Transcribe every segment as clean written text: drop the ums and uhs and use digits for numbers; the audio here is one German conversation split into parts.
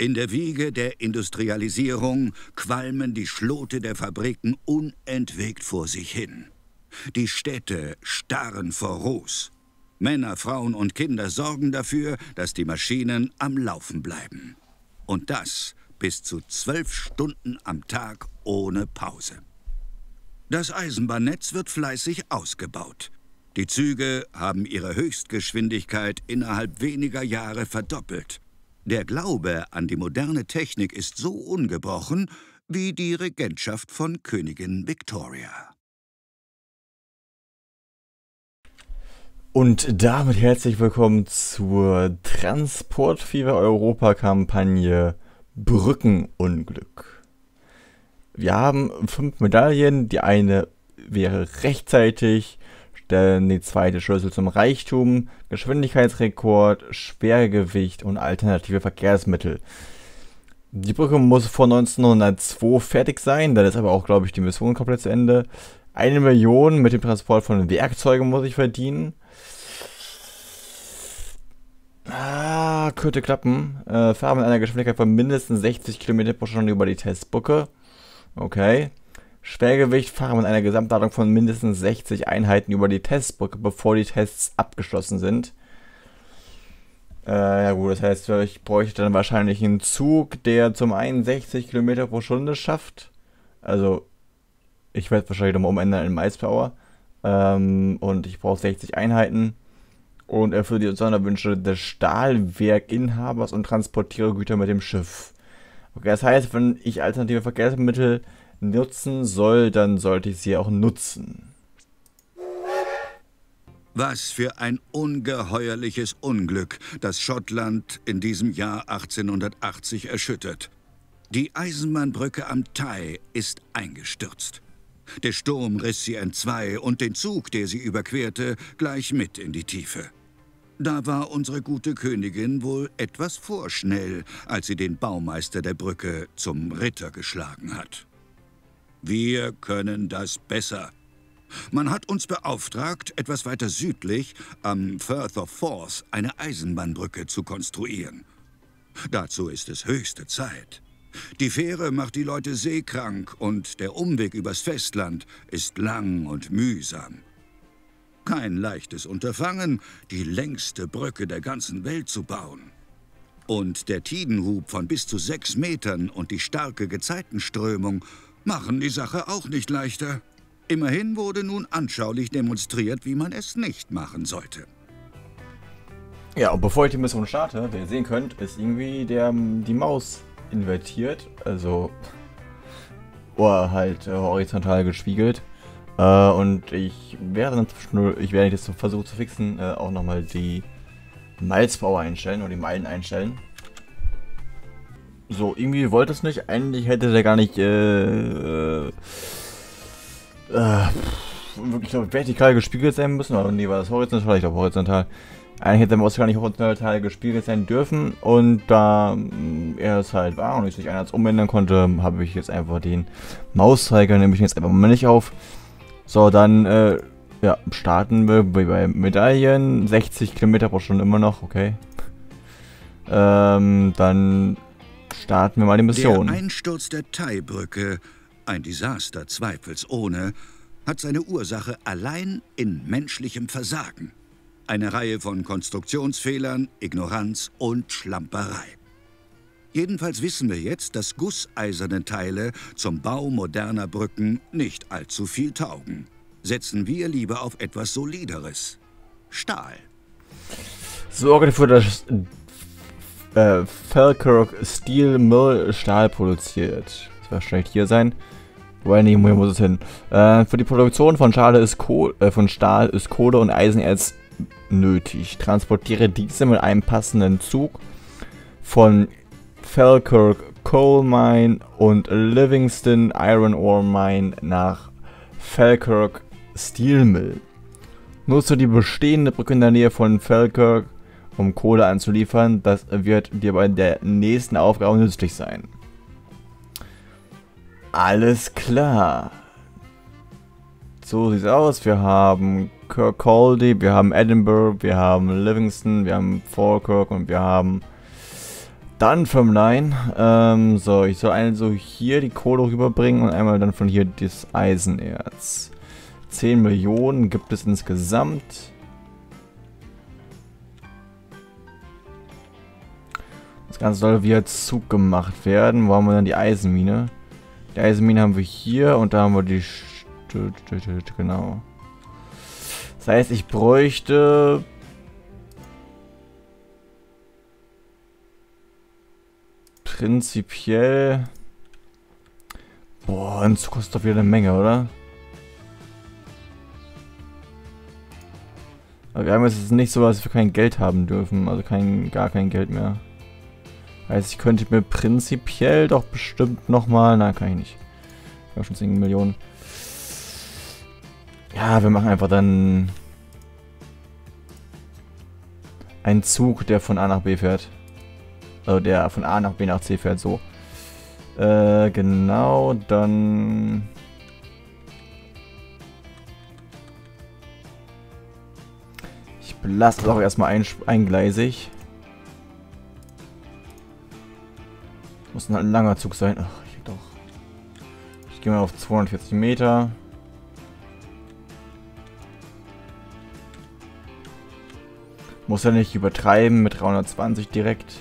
In der Wiege der Industrialisierung qualmen die Schlote der Fabriken unentwegt vor sich hin. Die Städte starren vor Ruß. Männer, Frauen und Kinder sorgen dafür, dass die Maschinen am Laufen bleiben. Und das bis zu 12 Stunden am Tag ohne Pause. Das Eisenbahnnetz wird fleißig ausgebaut. Die Züge haben ihre Höchstgeschwindigkeit innerhalb weniger Jahre verdoppelt. Der Glaube an die moderne Technik ist so ungebrochen wie die Regentschaft von Königin Victoria. Und damit herzlich willkommen zur Transport Fever Europa-Kampagne Brückenunglück. Wir haben 5 Medaillen, die eine wäre rechtzeitig, dann die zweite Schlüssel zum Reichtum, Geschwindigkeitsrekord, Schwergewicht und alternative Verkehrsmittel. Die Brücke muss vor 1902 fertig sein, dann ist aber auch, glaube ich, die Mission komplett zu Ende. 1 Million mit dem Transport von Werkzeugen muss ich verdienen. Ah, könnte klappen. Fahren mit einer Geschwindigkeit von mindestens 60 km pro Stunde über die Testbrücke. Okay. Schwergewicht fahren mit einer Gesamtladung von mindestens 60 Einheiten über die Testbrücke, bevor die Tests abgeschlossen sind. Ja gut, das heißt, ich bräuchte dann wahrscheinlich einen Zug, der zum einen 60 km pro Stunde schafft. Also, ich werde es wahrscheinlich nochmal umändern in Miles-Power. Und ich brauche 60 Einheiten. Und erfülle die Sonderwünsche des Stahlwerkinhabers und transportiere Güter mit dem Schiff. Okay, das heißt, wenn ich alternative Verkehrsmittel nutzen soll, dann sollte ich sie auch nutzen. Was für ein ungeheuerliches Unglück, das Schottland in diesem Jahr 1880 erschüttert. Die Eisenbahnbrücke am Tay ist eingestürzt. Der Sturm riss sie entzwei und den Zug, der sie überquerte, gleich mit in die Tiefe. Da war unsere gute Königin wohl etwas vorschnell, als sie den Baumeister der Brücke zum Ritter geschlagen hat. Wir können das besser. Man hat uns beauftragt, etwas weiter südlich am Firth of Forth eine Eisenbahnbrücke zu konstruieren. Dazu ist es höchste Zeit. Die Fähre macht die Leute seekrank und der Umweg übers Festland ist lang und mühsam. Kein leichtes Unterfangen, die längste Brücke der ganzen Welt zu bauen. Und der Tidenhub von bis zu 6 Metern und die starke Gezeitenströmung machen die Sache auch nicht leichter. Immerhin wurde nun anschaulich demonstriert, wie man es nicht machen sollte. Ja, und bevor ich die Mission starte, wie ihr sehen könnt, ist irgendwie die Maus invertiert, also oder halt horizontal gespiegelt. Und während ich das versuche zu fixen, auch nochmal die Miles-Power einstellen oder die Meilen einstellen. So, irgendwie wollte es nicht. Eigentlich hätte der gar nicht wirklich vertikal gespiegelt sein müssen. Aber nee, war das horizontal? Ich glaube horizontal. Eigentlich hätte der Maus gar nicht horizontal gespiegelt sein dürfen. Und da er es halt war und ich es nicht anders umändern konnte, habe ich jetzt einfach den Mauszeiger, nehme ich jetzt einfach mal nicht auf. So, dann ja, starten wir bei Medaillen. 60 Kilometer pro Stunde immer noch, okay. Dann starten wir mal die Mission. Der Einsturz der Tay-Brücke, ein Desaster zweifelsohne, hat seine Ursache allein in menschlichem Versagen. Eine Reihe von Konstruktionsfehlern, Ignoranz und Schlamperei. Jedenfalls wissen wir jetzt, dass gusseiserne Teile zum Bau moderner Brücken nicht allzu viel taugen. Setzen wir lieber auf etwas Solideres. Stahl. Sorge für das Falkirk Steel Mill Stahl produziert. Das wird wahrscheinlich hier sein. Wobei, nee, hier muss es hin. Für die Produktion von Stahl ist Kohle und Eisenerz nötig. Transportiere diese mit einem passenden Zug von Falkirk Coal Mine und Livingston Iron Ore Mine nach Falkirk Steel Mill. Nutze die bestehende Brücke in der Nähe von Falkirk, um Kohle anzuliefern. Das wird dir bei der nächsten Aufgabe nützlich sein. Alles klar. So sieht's aus. Wir haben Kirkcaldy, wir haben Edinburgh, wir haben Livingston, wir haben Falkirk und wir haben Dunfermline. So, ich soll also hier die Kohle rüberbringen und einmal dann von hier das Eisenerz. 10 Millionen gibt es insgesamt. Das Ganze soll wieder Zug gemacht werden. Wo haben wir dann die Eisenmine? Die Eisenmine haben wir hier und da haben wir die... Genau. Das heißt, ich bräuchte... Prinzipiell... Boah, und das kostet doch wieder eine Menge, oder? Aber wir haben jetzt nicht so, dass wir kein Geld haben dürfen. Also gar kein Geld mehr. Heißt, ich könnte mir prinzipiell doch bestimmt nochmal... Nein, kann ich nicht. Ich habe schon 10 Millionen. Ja, wir machen einfach dann... einen Zug, der von A nach B fährt. Also der von A nach B nach C fährt, so. Genau, dann... Ich belasse das auch erstmal eingleisig. Muss ein langer Zug sein. Ach, ich doch. Ich gehe mal auf 240 Meter. Muss ja nicht übertreiben mit 320 direkt.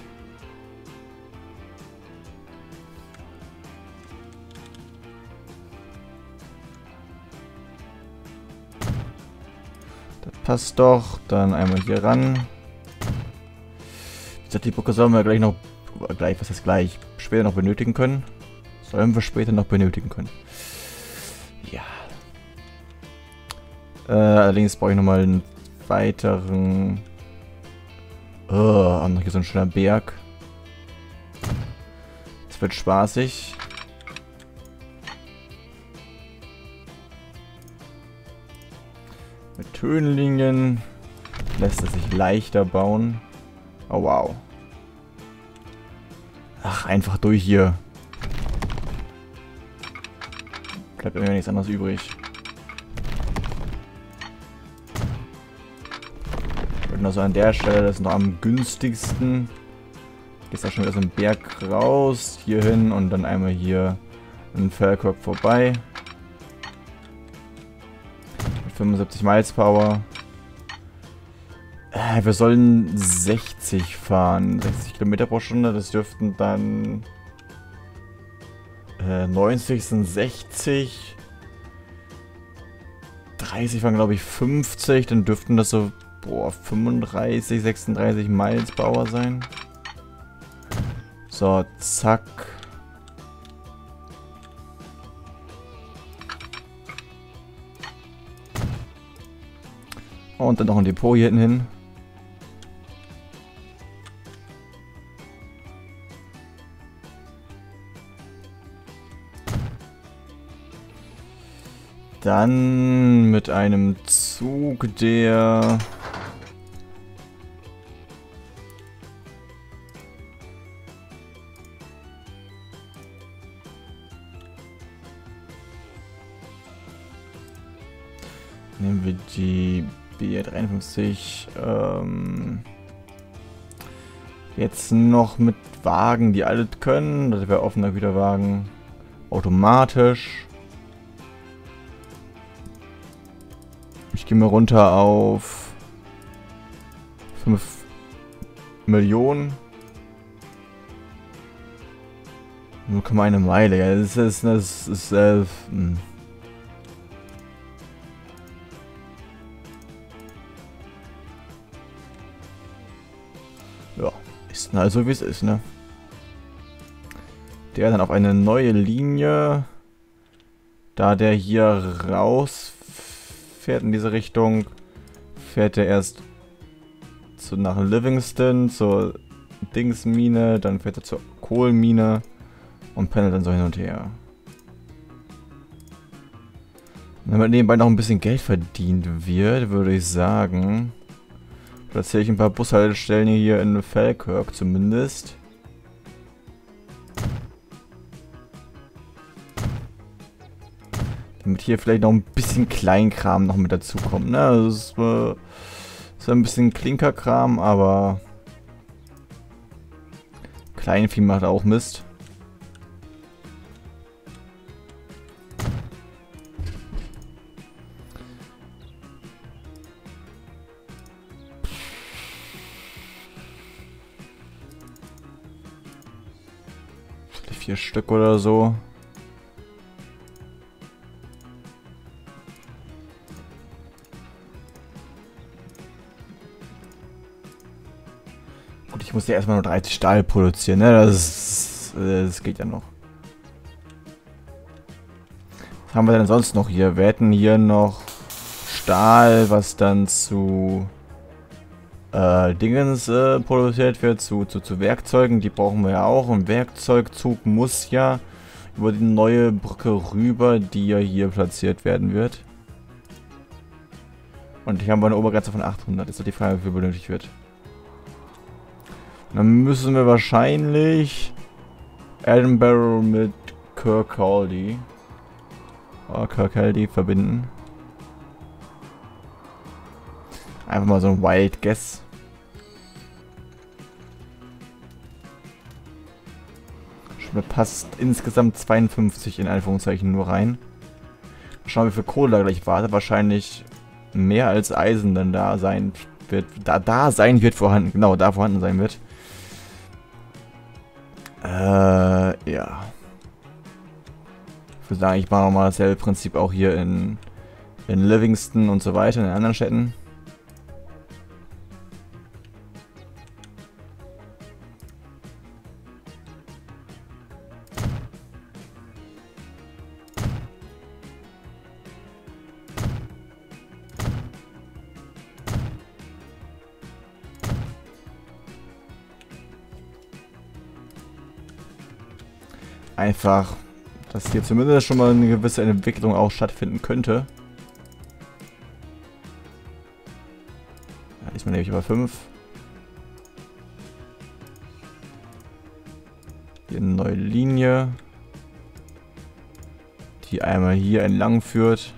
Das passt doch. Dann einmal hier ran. Wie gesagt, die Brücke sollen wir gleich noch... was heißt gleich? Später noch benötigen können. Sollen wir später noch benötigen können. Ja. Allerdings brauche ich nochmal einen weiteren... Oh, noch hier so ein schöner Berg. Das wird spaßig. Mit Tönlingen lässt es sich leichter bauen. Oh, wow. Ach, einfach durch hier. Bleibt mir nichts anderes übrig. Also an der Stelle, das ist noch am günstigsten. Geht da schon wieder so einen Berg raus, hier hin und dann einmal hier in Falkirk vorbei. Mit 75 Miles Power. Wir sollen 60 fahren. 60 Kilometer pro Stunde, das dürften dann 90 sind 60. 30 waren glaube ich 50, dann dürften das so... Boah, 35, 36 Miles Power sein. So, zack. Und dann noch ein Depot hier hinten hin. Dann mit einem Zug, der... Nehmen wir die BR53, jetzt noch mit Wagen, die alle können. Das wäre offener Güterwagen. Automatisch. Ich gehe mal runter auf 5 Millionen. 0,1 Meile, ja, das ist also wie es ist, ne? Der dann auf eine neue Linie, da der hier rausfährt in diese Richtung, fährt er erst nach Livingston, zur Dingsmine, dann fährt er zur Kohlmine und pendelt dann so hin und her. Und damit nebenbei noch ein bisschen Geld verdient wird, würde ich sagen... Platziere ich ein paar Bushaltestellen hier in Falkirk zumindest. Damit hier vielleicht noch ein bisschen Kleinkram noch mit dazukommt. Ne? Das ist ein bisschen Klinkerkram, aber Kleinvieh macht auch Mist. Vier Stück oder so. Gut, ich muss ja erstmal nur 30 Stahl produzieren, ne? Das geht ja noch. Was haben wir denn sonst noch hier? Wir hätten hier noch Stahl, was dann zu Dingens produziert wird, zu Werkzeugen, die brauchen wir ja auch. Und Werkzeugzug muss ja über die neue Brücke rüber, die ja hier platziert werden wird. Und hier haben wir eine Obergrenze von 800, ist doch die Frage, wie viel benötigt wird. Und dann müssen wir wahrscheinlich Edinburgh mit Kirkcaldy verbinden. Einfach mal so ein Wild Guess. Schon passt insgesamt 52 in Anführungszeichen nur rein. Schauen wir, wie viel Kohle da gleich wartet. Wahrscheinlich mehr als Eisen dann da sein wird. Da vorhanden sein wird. Ja. Ich würde sagen, ich mache nochmal dasselbe Prinzip auch hier in Livingston und so weiter, in den anderen Städten. Einfach, dass hier zumindest schon mal eine gewisse Entwicklung auch stattfinden könnte. Ja, diesmal nehme ich aber 5. Hier eine neue Linie, die einmal hier entlang führt.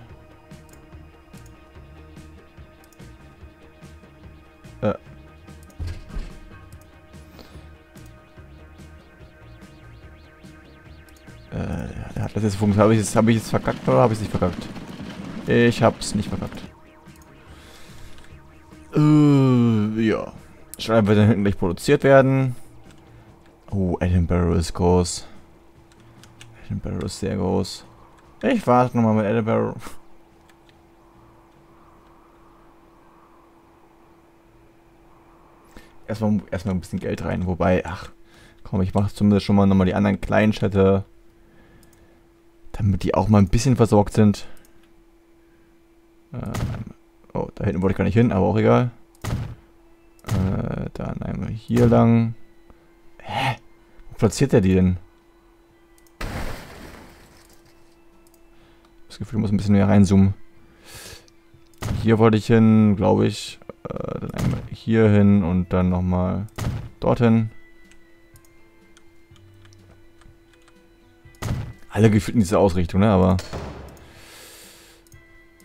Das ist funktioniert. Habe ich jetzt verkackt oder habe ich es nicht verkackt? Ich habe es nicht verkackt. Ja. Schreiben wir dann hinten gleich produziert werden. Oh, Edinburgh ist groß. Edinburgh ist sehr groß. Ich warte nochmal mit Edinburgh. Erstmal ein bisschen Geld rein. Wobei, ach komm, ich mache zumindest schon mal nochmal die anderen kleinen Städte, damit die auch mal ein bisschen versorgt sind. Oh, da hinten wollte ich gar nicht hin, aber auch egal. Dann einmal hier lang. Hä? Wo platziert der die denn? Das Gefühl, ich muss ein bisschen mehr reinzoomen. Hier wollte ich hin, glaube ich. Dann einmal hier hin und dann nochmal dorthin. Alle gefühlt in diese Ausrichtung, ne? Aber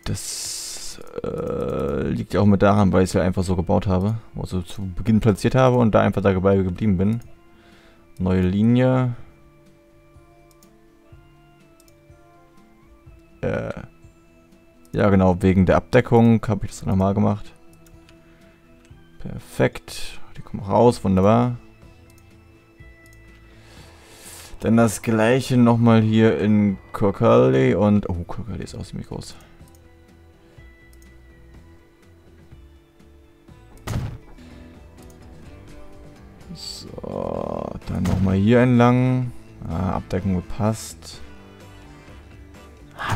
das liegt ja auch mit daran, weil ich es ja einfach so gebaut habe. Also zu Beginn platziert habe und da einfach dabei geblieben bin. Neue Linie. Ja genau, wegen der Abdeckung habe ich das dann nochmal gemacht. Perfekt. Die kommen raus, wunderbar. Dann das gleiche nochmal hier in Kirkcaldy und... Oh, Kirkcaldy ist auch ziemlich groß. So, dann nochmal hier entlang. Abdeckung gepasst.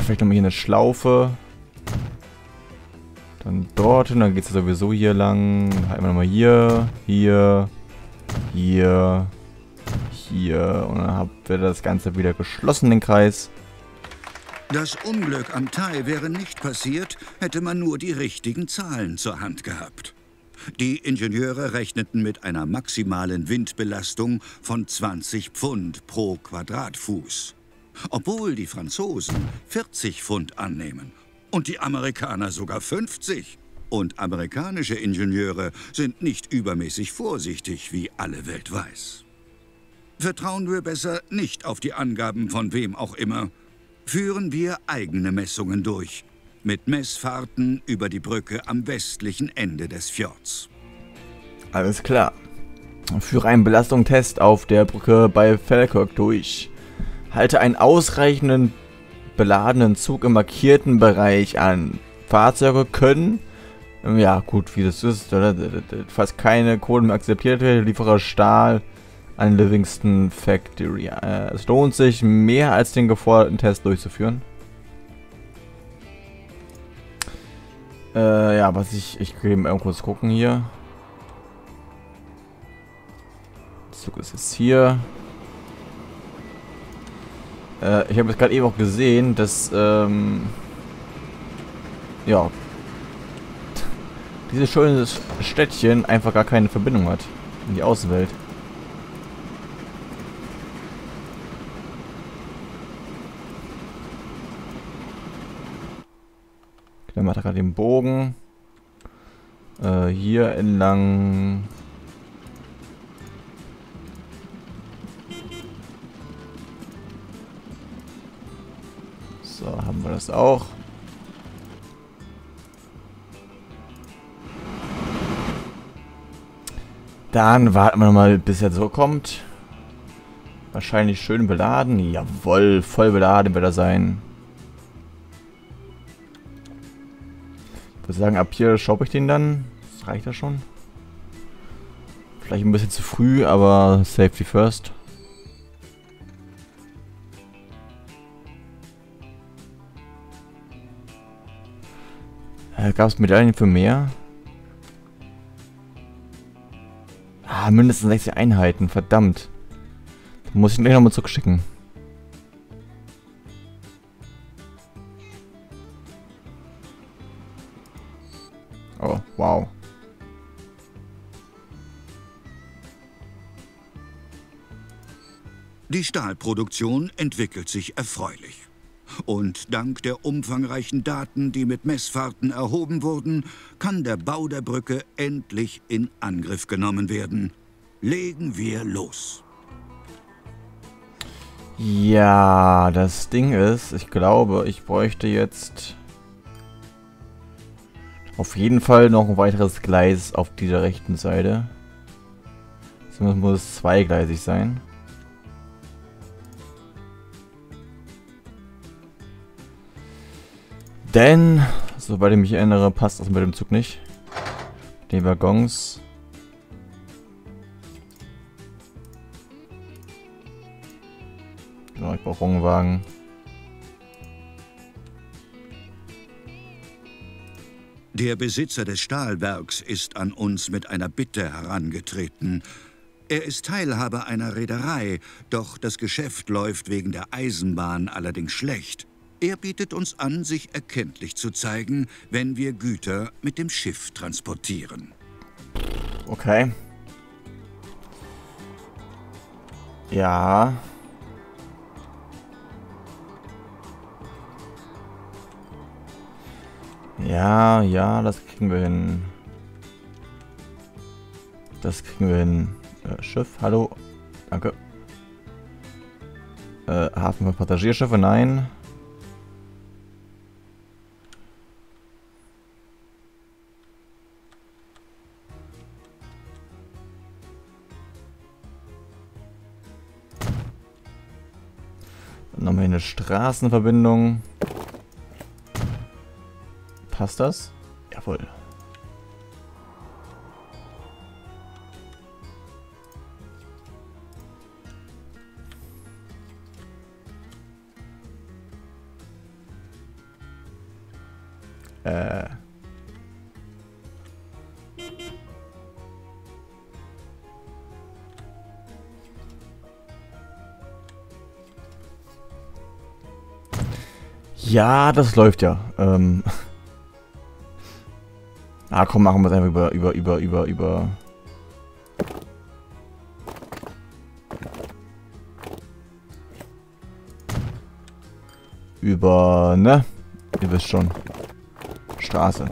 Vielleicht nochmal hier eine Schlaufe. Dann dorthin, dann geht es ja sowieso hier lang. Einmal nochmal hier, hier, hier. Hier. Und dann haben wir das Ganze wieder geschlossen, den Kreis. Das Unglück am Tay wäre nicht passiert, hätte man nur die richtigen Zahlen zur Hand gehabt. Die Ingenieure rechneten mit einer maximalen Windbelastung von 20 Pfund pro Quadratfuß. Obwohl die Franzosen 40 Pfund annehmen und die Amerikaner sogar 50. Und amerikanische Ingenieure sind nicht übermäßig vorsichtig, wie alle Welt weiß. Vertrauen wir besser nicht auf die Angaben von wem auch immer. Führen wir eigene Messungen durch. Mit Messfahrten über die Brücke am westlichen Ende des Fjords. Alles klar. Führe einen Belastungstest auf der Brücke bei Falkirk durch. Halte einen ausreichenden beladenen Zug im markierten Bereich an. Fahrzeuge können, ja gut, wie das ist, fast keine Kohle mehr akzeptiert werden. Lieferer Stahl an Livingston Factory. Es lohnt sich, mehr als den geforderten Test durchzuführen. Ja, was ich gehe mal kurz gucken hier. Zug ist jetzt hier. Ich habe jetzt gerade eben auch gesehen, dass ja, dieses schöne Städtchen einfach gar keine Verbindung hat in die Außenwelt. Dann macht er gerade den Bogen. Hier entlang. So, haben wir das auch. Dann warten wir nochmal, bis er so kommt. Wahrscheinlich schön beladen. Jawohl, voll beladen wird er sein. Ich würde sagen, ab hier shoppe ich den dann. Das reicht ja schon. Vielleicht ein bisschen zu früh, aber safety first. Gab es Medaillen für mehr? Ah, mindestens 60 Einheiten, verdammt. Da muss ich ihn gleich nochmal zurückschicken. Oh, wow. Die Stahlproduktion entwickelt sich erfreulich. Und dank der umfangreichen Daten, die mit Messfahrten erhoben wurden, kann der Bau der Brücke endlich in Angriff genommen werden. Legen wir los. Ja, das Ding ist, ich glaube, ich bräuchte jetzt auf jeden Fall noch ein weiteres Gleis auf dieser rechten Seite. Zumindest muss es zweigleisig sein. Denn, soweit ich mich erinnere, passt das mit dem Zug nicht. Die Waggons. Genau, ich brauche Rongwagen. Der Besitzer des Stahlwerks ist an uns mit einer Bitte herangetreten. Er ist Teilhaber einer Reederei, doch das Geschäft läuft wegen der Eisenbahn allerdings schlecht. Er bietet uns an, sich erkenntlich zu zeigen, wenn wir Güter mit dem Schiff transportieren. Okay. Ja. Ja, ja, das kriegen wir hin. Das kriegen wir hin. Schiff, hallo. Danke. Hafen für Passagierschiffe, nein. Dann nochmal eine Straßenverbindung. Passt das? Jawohl. Ja, das läuft ja. Ah, komm, machen wir es einfach über. Über, ne? Ihr wisst schon. Straße.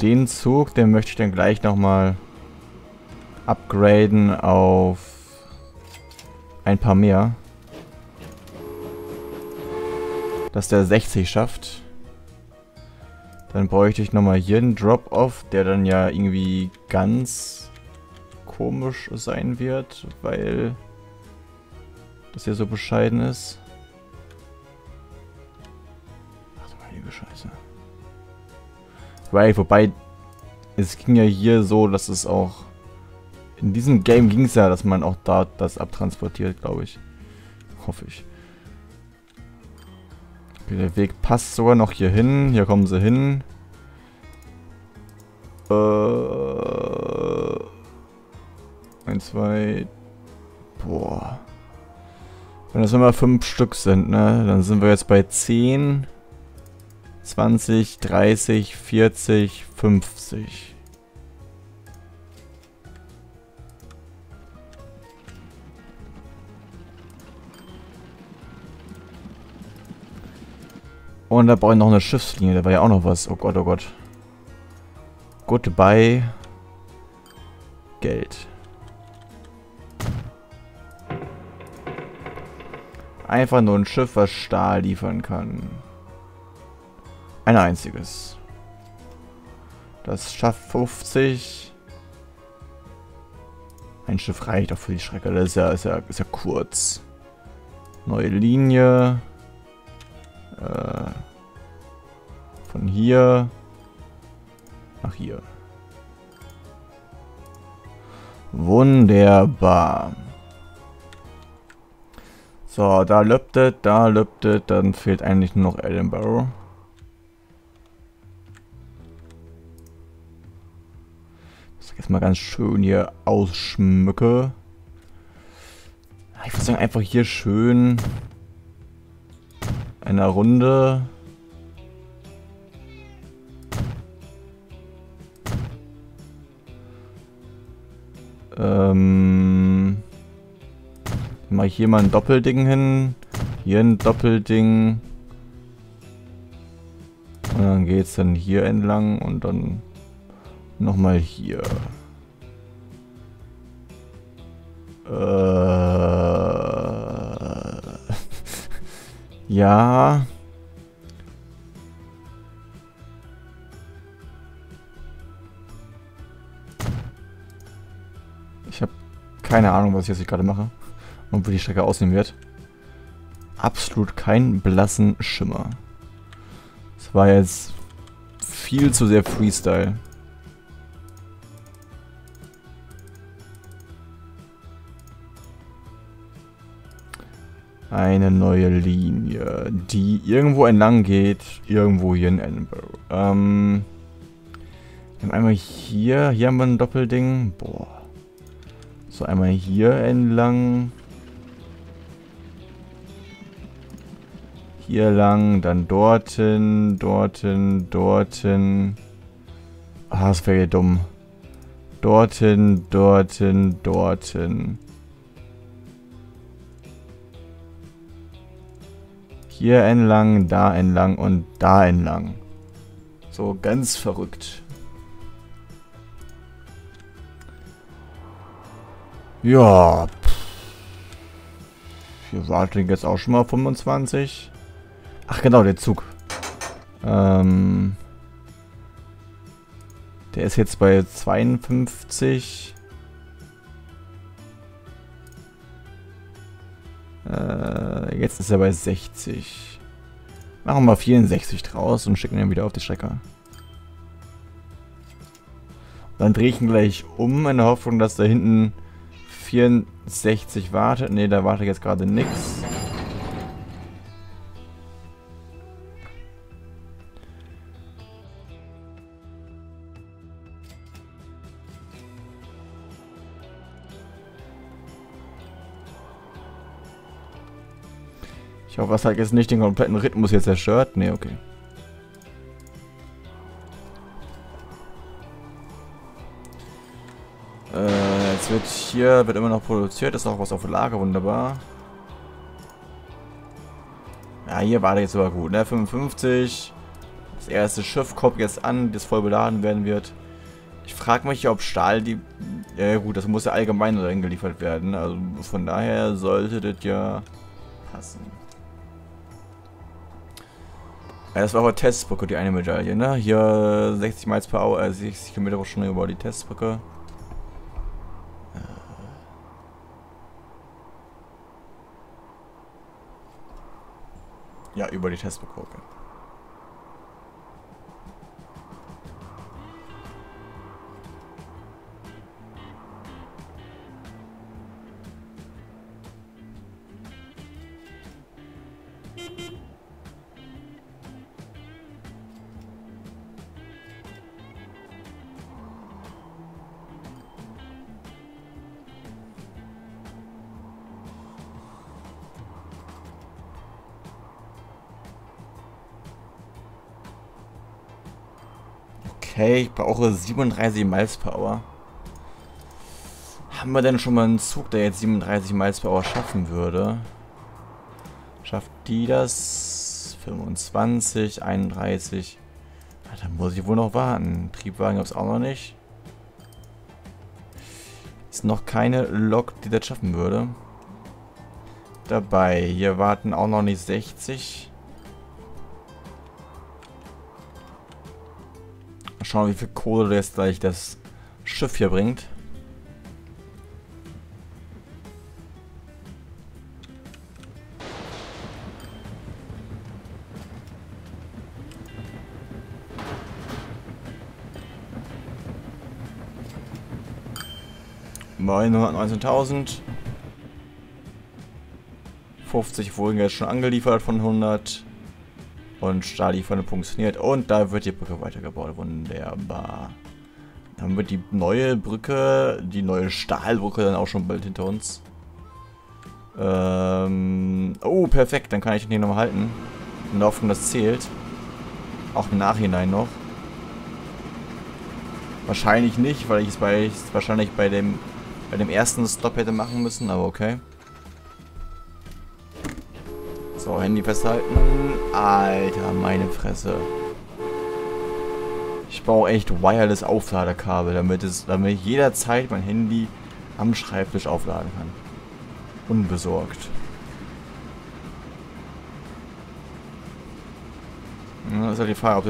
Den Zug, den möchte ich dann gleich nochmal upgraden auf ein paar mehr. Dass der 60 schafft. Dann bräuchte ich nochmal hier einen Drop-Off, der dann ja irgendwie ganz komisch sein wird, weil das hier so bescheiden ist. Ach du heilige Scheiße. Weil, wobei, es ging ja hier so, dass es auch... In diesem Game ging es ja, dass man auch da das abtransportiert, glaube ich. Hoffe ich. Okay, der Weg passt sogar noch hier hin. Hier kommen sie hin. Ein, zwei... Boah. Wenn das immer 5 Stück sind, ne? Dann sind wir jetzt bei 10... 20, 30, 40, 50. Und da brauche ich noch eine Schiffslinie, da war ja auch noch was. Oh Gott, oh Gott. Goodbye. Geld. Einfach nur ein Schiff, was Stahl liefern kann. Ein einziges. Das schafft 50. Ein Schiff reicht auch für die Strecke. Das ist ja kurz. Neue Linie. Von hier nach hier. Wunderbar. So, da löptet, dann fehlt eigentlich nur noch Edinburgh. Mal ganz schön hier ausschmücke. Ich würde sagen, einfach hier schön eine Runde. Mache ich hier mal ein Doppelding hin. Hier ein Doppelding. Und dann geht es dann hier entlang und dann nochmal hier. Ja. Ich habe keine Ahnung, was ich jetzt gerade mache und wie die Strecke aussehen wird. Absolut keinen blassen Schimmer. Das war jetzt viel zu sehr Freestyle. Eine neue Linie, die irgendwo entlang geht, irgendwo hier in Edinburgh. Einmal hier haben wir ein Doppelding. Boah. So, einmal hier entlang. Hier lang, dann dorthin, dorthin, dorthin. Ah, das wäre ja dumm. Dorthin, dorthin, dorthin. Hier entlang, da entlang und da entlang. So ganz verrückt. Ja. Wir warten jetzt auch schon mal 25. Ach genau, der Zug. Der ist jetzt bei 52. Jetzt ist er bei 60. Machen wir 64 draus und schicken ihn wieder auf die Strecke. Dann drehe ich ihn gleich um in der Hoffnung, dass da hinten 64 wartet. Ne, da wartet jetzt gerade nichts. Ich hoffe, was halt jetzt nicht den kompletten Rhythmus jetzt zerstört. Ne, okay. Jetzt wird immer noch produziert. Ist auch was auf Lager, wunderbar. Ja, hier war der jetzt aber gut, ne? 55. Das erste Schiff kommt jetzt an, das voll beladen werden wird. Ich frage mich, ob Stahl die... Ja gut, das muss ja allgemein reingeliefert werden. Also von daher sollte das ja passen. Ja, das war aber Testbrücke, die eine Medaille, ne? Hier 60 Miles per Hour, 60 Kilometer pro Stunde über die Testbrücke. Ja, über die Testbrücke. Okay. Hey, ich brauche 37 Miles per Hour. Haben wir denn schon mal einen Zug, der jetzt 37 Miles per Hour schaffen würde? Schafft die das? 25, 31. Ah, da muss ich wohl noch warten. Triebwagen gibt es auch noch nicht. Ist noch keine Lok, die das schaffen würde. Dabei, hier warten auch noch nicht 60. Schauen, wie viel Kohle jetzt gleich das Schiff hier bringt. Bei 919.000. 50 wurden jetzt schon angeliefert von 100. Und Stahllieferung funktioniert. Und da wird die Brücke weitergebaut. Wunderbar. Dann wird die neue Brücke, die neue Stahlbrücke dann auch schon bald hinter uns. Oh, perfekt. Dann kann ich den hier nochmal halten. Und hoffen, das zählt. Auch im Nachhinein noch. Wahrscheinlich nicht, weil ich es wahrscheinlich bei dem ersten Stop hätte machen müssen. Aber okay. So, Handy festhalten. Alter, meine Fresse. Ich brauche echt wireless Aufladekabel, damit ich jederzeit mein Handy am Schreibtisch aufladen kann. Unbesorgt. Ja, das ist halt die Frage,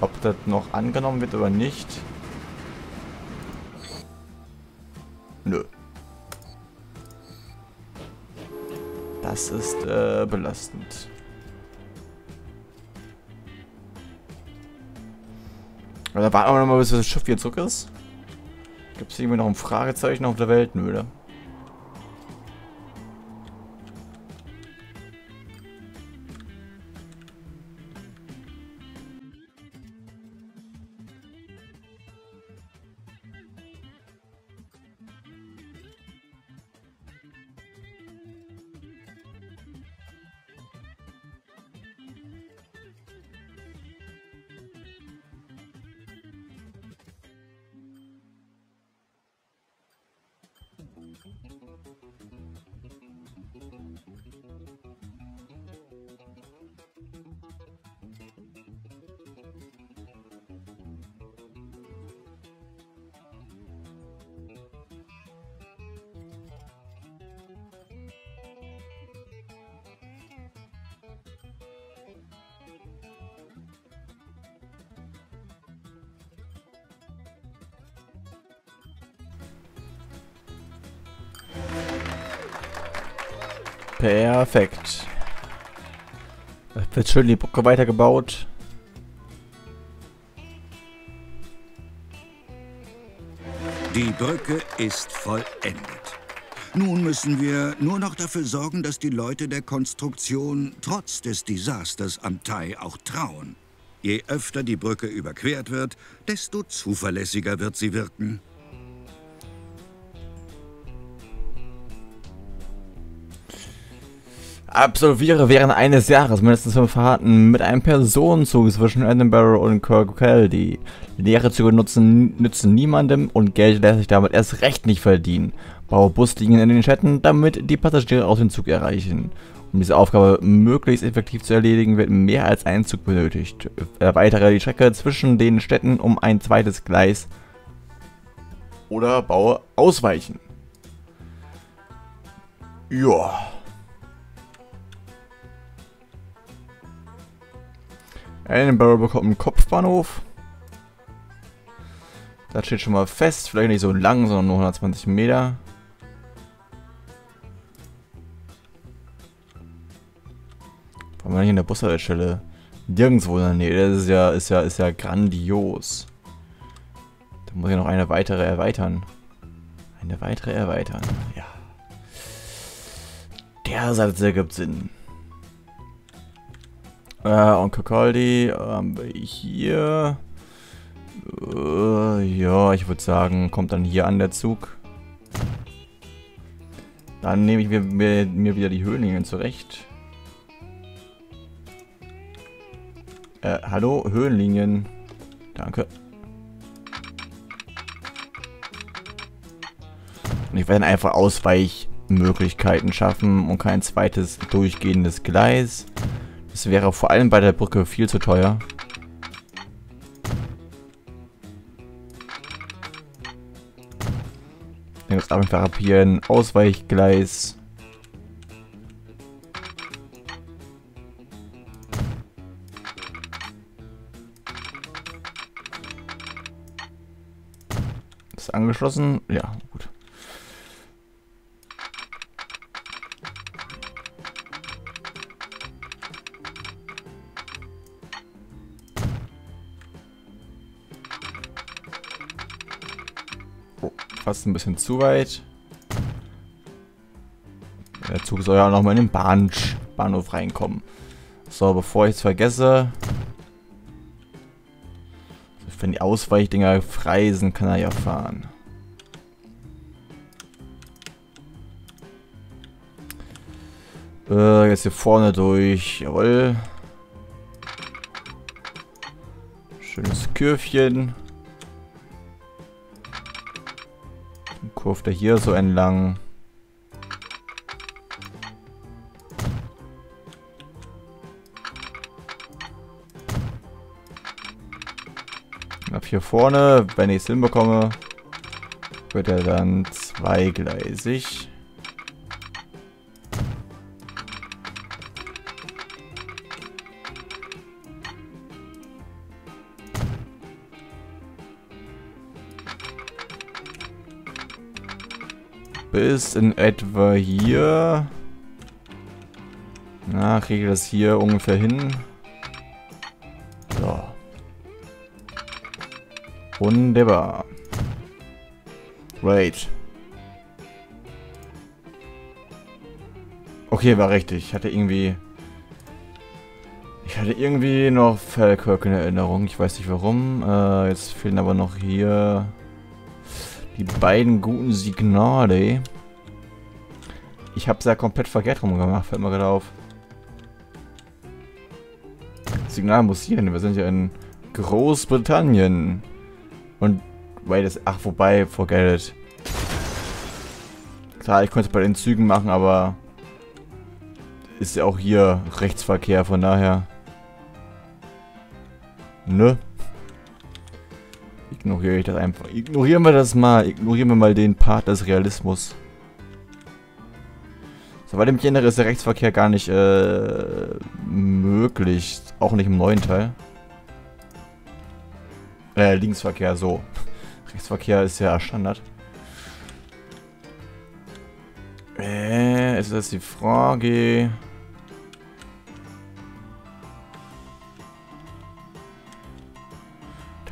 ob das noch angenommen wird oder nicht. Nö. Das ist belastend. Aber da warten wir nochmal, bis das Schiff hier zurück ist. Gibt es irgendwie noch ein Fragezeichen auf der Welt? Nö, oder? Perfekt. Wird schön die Brücke weitergebaut. Die Brücke ist vollendet. Nun müssen wir nur noch dafür sorgen, dass die Leute der Konstruktion trotz des Desasters am Tay auch trauen. Je öfter die Brücke überquert wird, desto zuverlässiger wird sie wirken. Absolviere während eines Jahres mindestens 5 Fahrten mit einem Personenzug zwischen Edinburgh und Kirkcaldy. Leere Züge nützen niemandem und Geld lässt sich damit erst recht nicht verdienen. Baue Buslinien in den Städten, damit die Passagiere aus dem Zug erreichen. Um diese Aufgabe möglichst effektiv zu erledigen, wird mehr als ein Zug benötigt. Erweitere die Strecke zwischen den Städten um ein zweites Gleis oder baue Ausweichen. Ja. Edinburgh bekommt einen Kopfbahnhof. Das steht schon mal fest. Vielleicht nicht so lang, sondern nur 120 Meter. Warum nicht in der Bushaltestelle? Nirgendwo in der Nähe. Das ist ja grandios. Da muss ich noch eine weitere erweitern. Eine weitere erweitern. Ja. Der Satz ergibt Sinn. Und Kirkcaldy haben wir hier. Ja, ich würde sagen, kommt dann hier an der Zug. Dann nehme ich mir wieder die Höhenlinien zurecht. Hallo, Höhenlinien. Danke. Und ich werde einfach Ausweichmöglichkeiten schaffen und kein zweites durchgehendes Gleis. Das wäre vor allem bei der Brücke viel zu teuer. Jetzt einfach ab hier ein Ausweichgleis. Ist angeschlossen? Ja, gut. Fast ein bisschen zu weit. Der Zug soll ja auch nochmal in den Bahnhof reinkommen. So, bevor ich es vergesse. Wenn die Ausweichdinger frei sind, kann er ja fahren. Jetzt hier vorne durch. Jawohl. Schönes Kürfchen. Kurft er hier so entlang. Ab hier vorne, wenn ich es hinbekomme, wird er dann zweigleisig. Bis in etwa hier. Na, kriege ich das hier ungefähr hin. So. Wunderbar. Great. Okay, war richtig. Ich hatte irgendwie noch Falkirk in Erinnerung. Ich weiß nicht warum. Jetzt fehlen aber noch hier die beiden guten Signale. Ich hab's ja komplett verkehrt rum gemacht, fällt mir gerade auf. Das Signal muss hier hin, wir sind ja in Großbritannien. Und, wait, das, ach, wobei, forget it. Klar, ich könnte es bei den Zügen machen, aber ist ja auch hier Rechtsverkehr, von daher. Nö. Ignoriere ich das einfach. Ignorieren wir das mal. Ignorieren wir mal den Part des Realismus. Soweit ich mich erinnere, ist der Rechtsverkehr gar nicht möglich. Auch nicht im neuen Teil. Linksverkehr, so. Rechtsverkehr ist ja Standard. Ist das die Frage?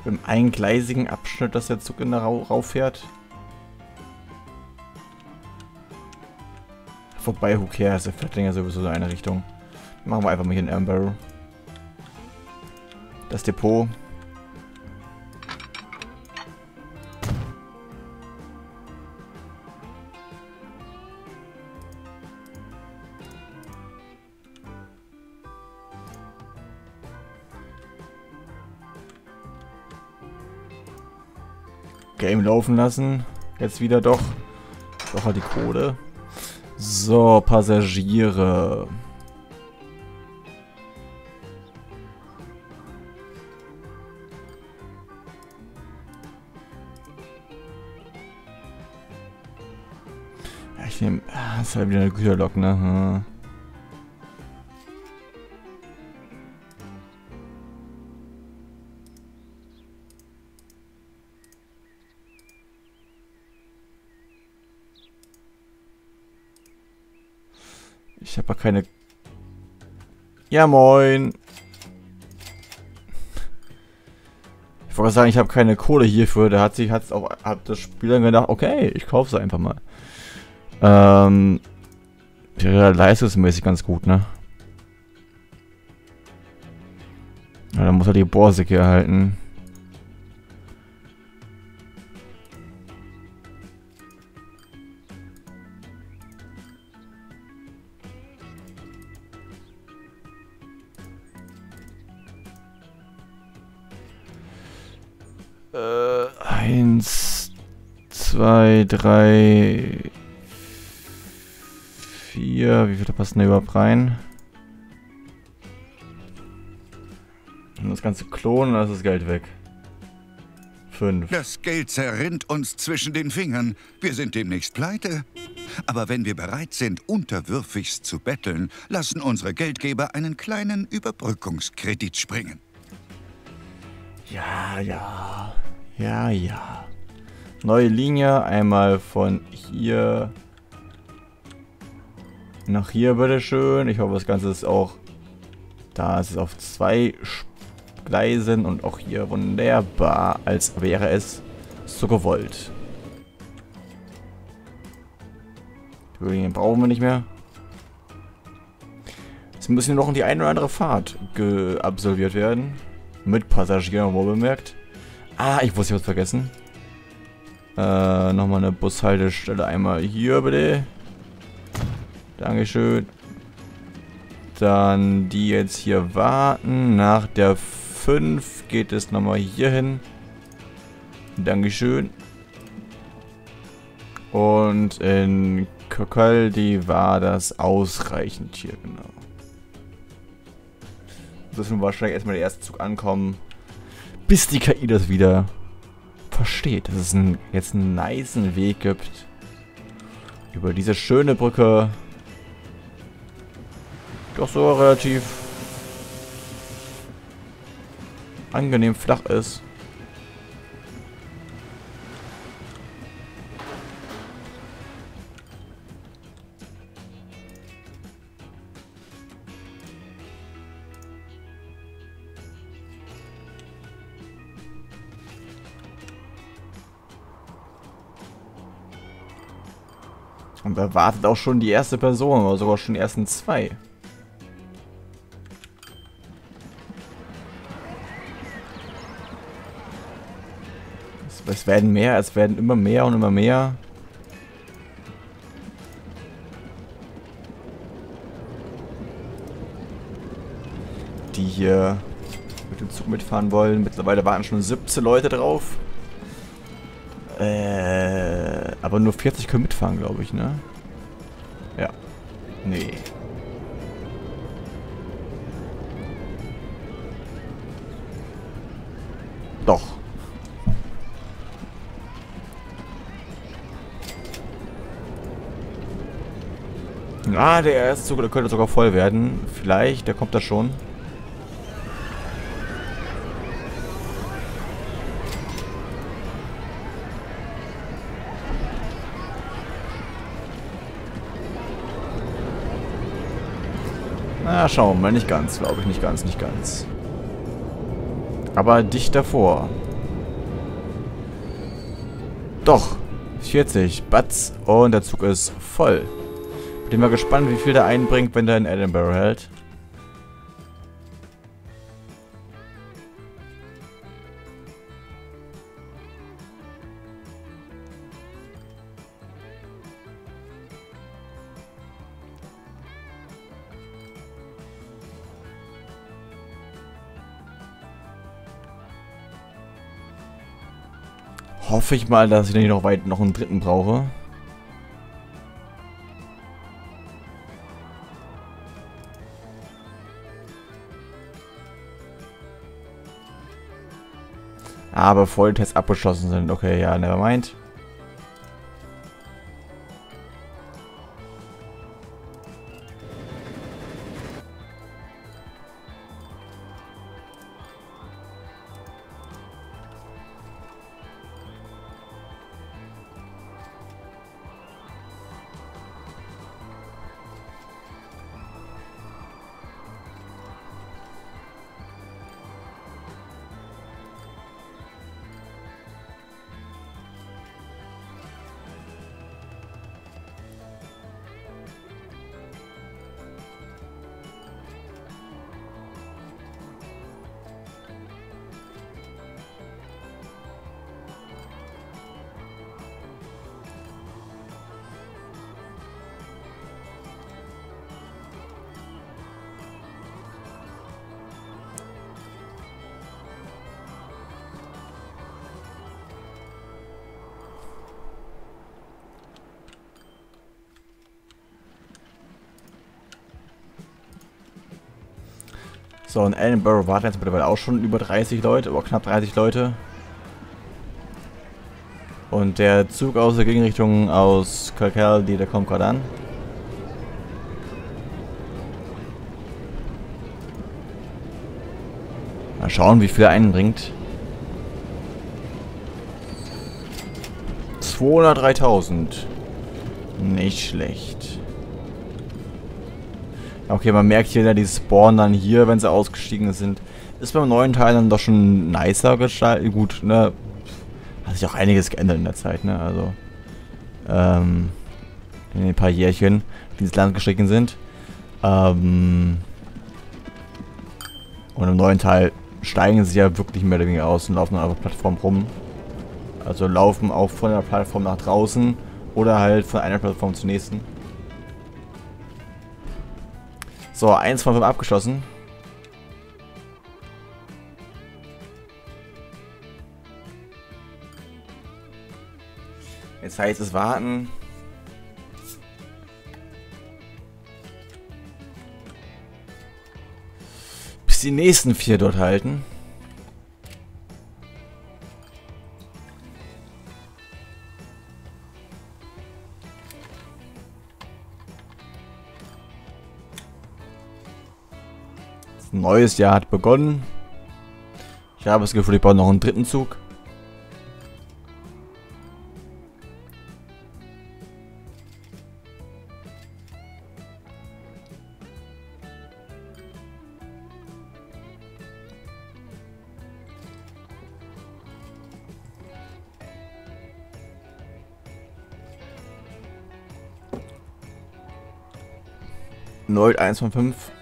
Im eingleisigen Abschnitt, dass der Zug in der rauffährt. Vorbei, who cares? Der fährt ja sowieso in eine Richtung. Machen wir einfach mal hier in Edinburgh. Das Depot. Game laufen lassen. Jetzt wieder doch. Doch halt die Kohle. So, Passagiere. Ich nehme... Das ist halt wieder eine Güterlok, ne? Ich habe aber keine... Ja, moin! Ich wollte sagen, ich habe keine Kohle hierfür. Da hat das Spiel dann gedacht, okay, ich kaufe es einfach mal. Wäre leistungsmäßig ganz gut, ne? Ja, dann muss er die Borsig hier halten. Eins, zwei, drei, vier. Wie viele passen da überhaupt rein? Und das ganze klonen, dann ist das Geld weg. 5. Das Geld zerrinnt uns zwischen den Fingern. Wir sind demnächst pleite. Aber wenn wir bereit sind, unterwürfigst zu betteln, lassen unsere Geldgeber einen kleinen Überbrückungskredit springen. Ja, ja. Ja, ja. Neue Linie. Einmal von hier nach hier, bitteschön. Ich hoffe, das Ganze ist auch da. Es ist auf 2 Gleisen und auch hier wunderbar, als wäre es so gewollt. Den brauchen wir nicht mehr. Es müssen noch die eine oder andere Fahrt absolviert werden. Mit Passagieren, wohl bemerkt. Ah, ich wusste, ich hab's vergessen. Nochmal eine Bushaltestelle. Einmal hier, bitte. Dankeschön. Dann die jetzt hier warten. Nach der 5 geht es nochmal hier hin. Dankeschön. Und in Kirkcaldy war das ausreichend hier, genau. Wir müssen wahrscheinlich erstmal der erste Zug ankommen. Bis die KI das wieder versteht, dass es jetzt einen nicen Weg gibt. Über diese schöne Brücke. Doch so relativ angenehm flach ist. Und da wartet auch schon die erste Person, oder sogar schon die ersten 2. Es werden mehr, es werden immer mehr und immer mehr. Die hier mit dem Zug mitfahren wollen. Mittlerweile waren schon 17 Leute drauf. Aber nur 40 können mitfahren, glaube ich, ne? Ja. Nee. Doch. Na, der erste Zug, der könnte sogar voll werden. Vielleicht, der kommt da schon. Na, schauen wir mal. Nicht ganz, glaube ich. Nicht ganz, nicht ganz. Aber dicht davor. Doch. 40. Batz. Und der Zug ist voll. Bin mal gespannt, wie viel der einbringt, wenn der in Edinburgh hält. Hoffe ich mal, dass ich nicht noch weit einen dritten brauche. Ah, bevor die Tests abgeschlossen sind. Okay, ja, nevermind. So, in Edinburgh warten jetzt mittlerweile auch schon über 30 Leute, aber knapp 30 Leute. Und der Zug aus der Gegenrichtung aus Kirkcaldy, der kommt gerade an. Mal schauen, wie viel er einbringt. 203.000. Nicht schlecht. Okay, man merkt hier, die spawnen dann hier, wenn sie ausgestiegen sind. Ist beim neuen Teil dann doch schon nicer gestaltet. Gut, ne? Hat sich auch einiges geändert in der Zeit, ne? Also, in den paar Jährchen, die ins Land gestrichen sind. Und im neuen Teil steigen sie ja wirklich mehr oder weniger aus und laufen dann auf der Plattform rum. Also laufen auch von der Plattform nach draußen oder halt von einer Plattform zur nächsten. So, 1 von 5 abgeschlossen. Jetzt heißt es warten. Bis die nächsten 4 dort halten. Ein neues Jahr hat begonnen. Ich habe das Gefühl, ich brauche noch einen dritten Zug. Neu 1 von 5.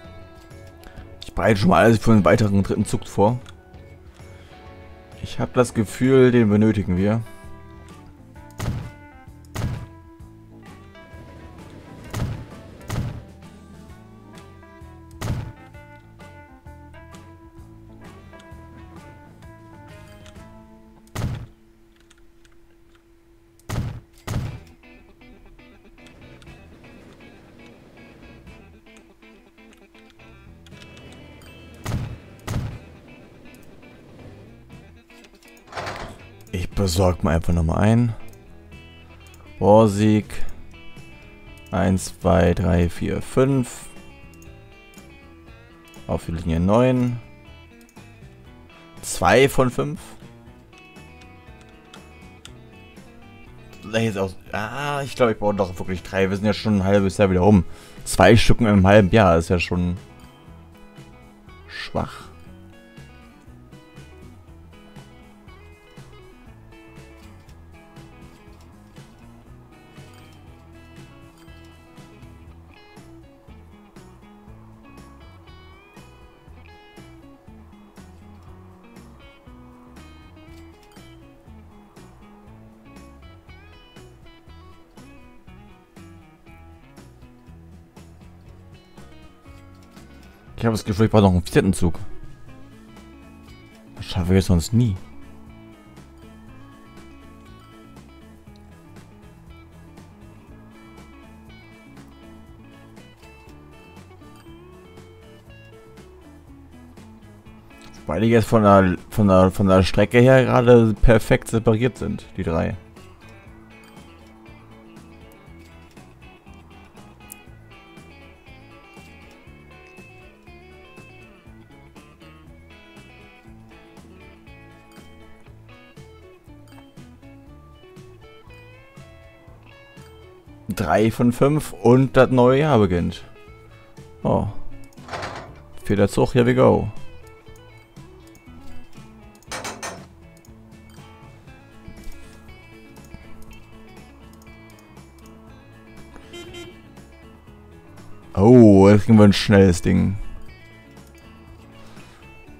Ich bereite schon mal alles für einen weiteren dritten Zug vor. Ich habe das Gefühl, den benötigen wir. Ich besorge mir einfach nochmal ein. Borsig. 1, 2, 3, 4, 5. Auf die Linie 9. 2 von 5. Ah, ich glaube, ich brauche doch wirklich 3. Wir sind ja schon ein halbes Jahr wieder rum. 2 Stücken in einem halben Jahr ist ja schon schwach. Ich habe das Gefühl, ich brauche noch einen 4. Zug. Das schaffe ich sonst nie. Weil die jetzt von der Strecke her gerade perfekt separiert sind, die 3. Von 5 und das neue Jahr beginnt. Oh. Federzug, here we go. Oh, jetzt kriegen wir ein schnelles Ding.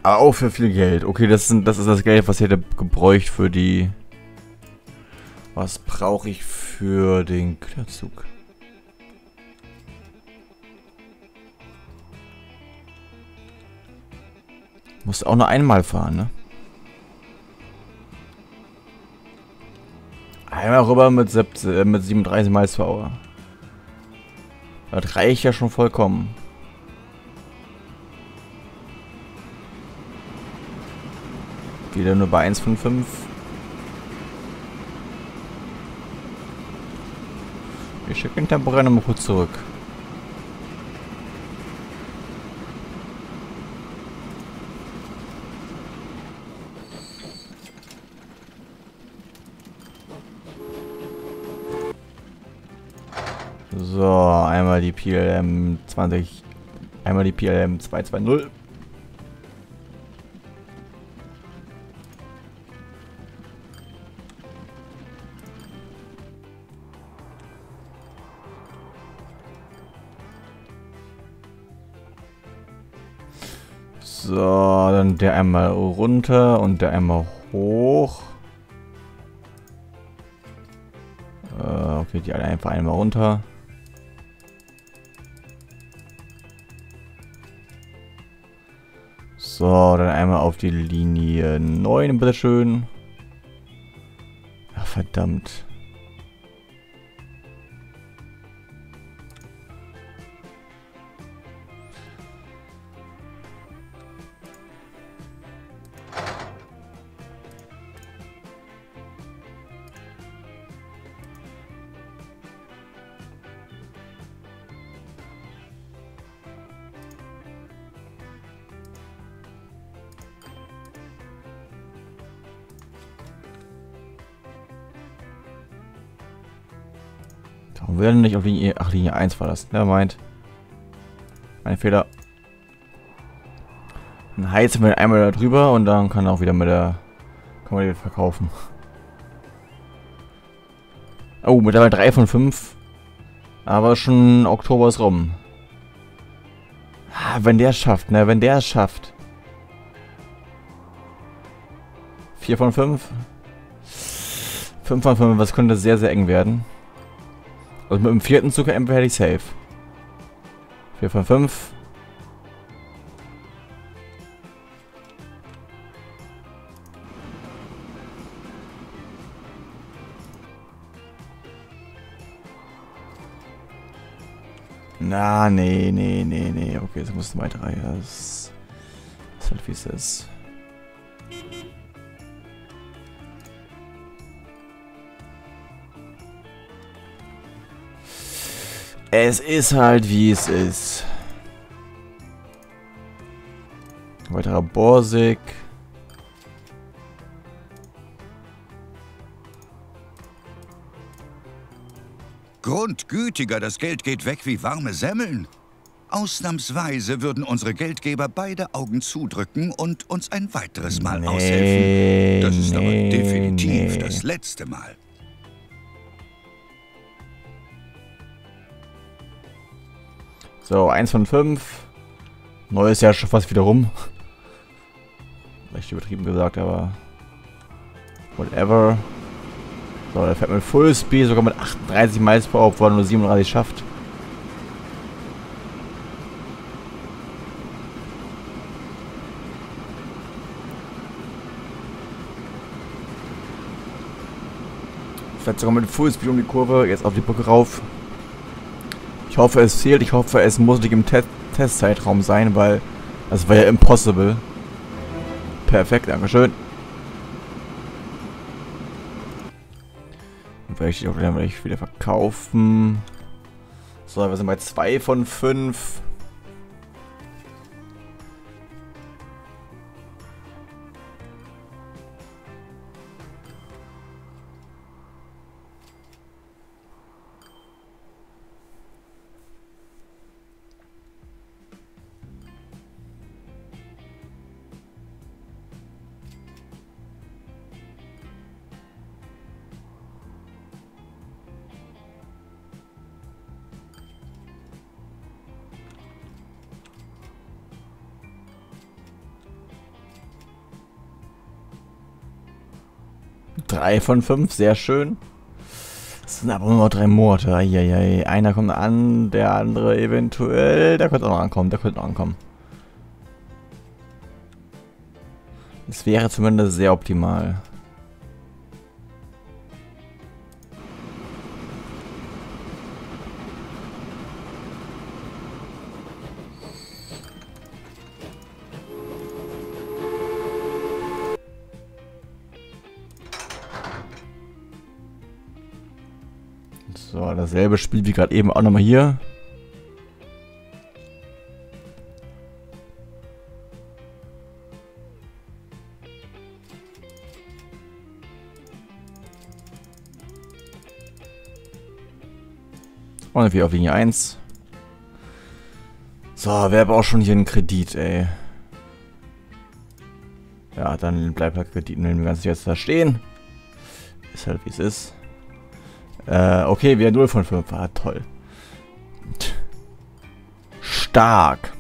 Aber auch für viel Geld. Okay, das ist das Geld, was ich hätte gebräucht für die... Was brauche ich für den Güterzug? Muss auch nur einmal fahren, ne? Einmal rüber mit 37 Miles per Hour. Das reicht ja schon vollkommen. Wieder nur bei 1 von 5. Wir schicken den Brenner mal kurz zurück. So, einmal die PLM 20, einmal die PLM 220. So, dann der einmal runter und der einmal hoch. Okay, die alle einfach einmal runter. So, dann einmal auf die Linie 9, bitteschön. Ach, verdammt. Und werden nicht auf Linie, ach, Linie 1 war das. Nevermind. Ein Fehler. Dann heizen wir einmal da drüber und dann kann auch wieder mit der. Kann man die verkaufen. Oh, mittlerweile 3 von 5. Aber schon Oktober ist rum. Wenn der es schafft, ne? Wenn der es schafft. 4 von 5. 5 von 5, was könnte sehr, sehr eng werden. Also mit dem 4. Zug hätte ich safe. 4 von 5. Na, nee, nee, nee, nee. Okay, jetzt mussten wir 3. Das ist halt wie es ist. Es ist halt wie es ist. Weiterer Borsig. Grundgütiger, das Geld geht weg wie warme Semmeln. Ausnahmsweise würden unsere Geldgeber beide Augen zudrücken und uns ein weiteres Mal aushelfen. Das ist aber definitiv das letzte Mal. So, 1 von 5. Neues Jahr schon fast wieder rum. Vielleicht übertrieben gesagt, aber whatever. So, da fährt man Full Speed, sogar mit 38 Miles pro Hour, obwohl er nur 37 schafft. Fährt sogar mit Full Speed um die Kurve, jetzt auf die Brücke rauf. Ich hoffe, es zählt. Ich hoffe, es muss nicht im Testzeitraum sein, weil das war ja impossible. Perfekt, dankeschön. Und werde ich die auch wieder verkaufen. So, wir sind bei 2 von 5. Von 5, sehr schön. Es sind aber nur noch 3 Monate. Eieiei. Einer kommt an, der andere eventuell. Der könnte auch noch ankommen, der könnte noch ankommen. Das wäre zumindest sehr optimal. So, dasselbe Spiel wie gerade eben auch nochmal hier. Und wir auf Linie 1. So, wer braucht auch schon hier einen Kredit, ey. Ja, dann bleibt halt Kredit, wenn wir ganz jetzt da stehen. Ist halt wie es ist. Okay, wieder 0 von 5. Ah, toll. Stark.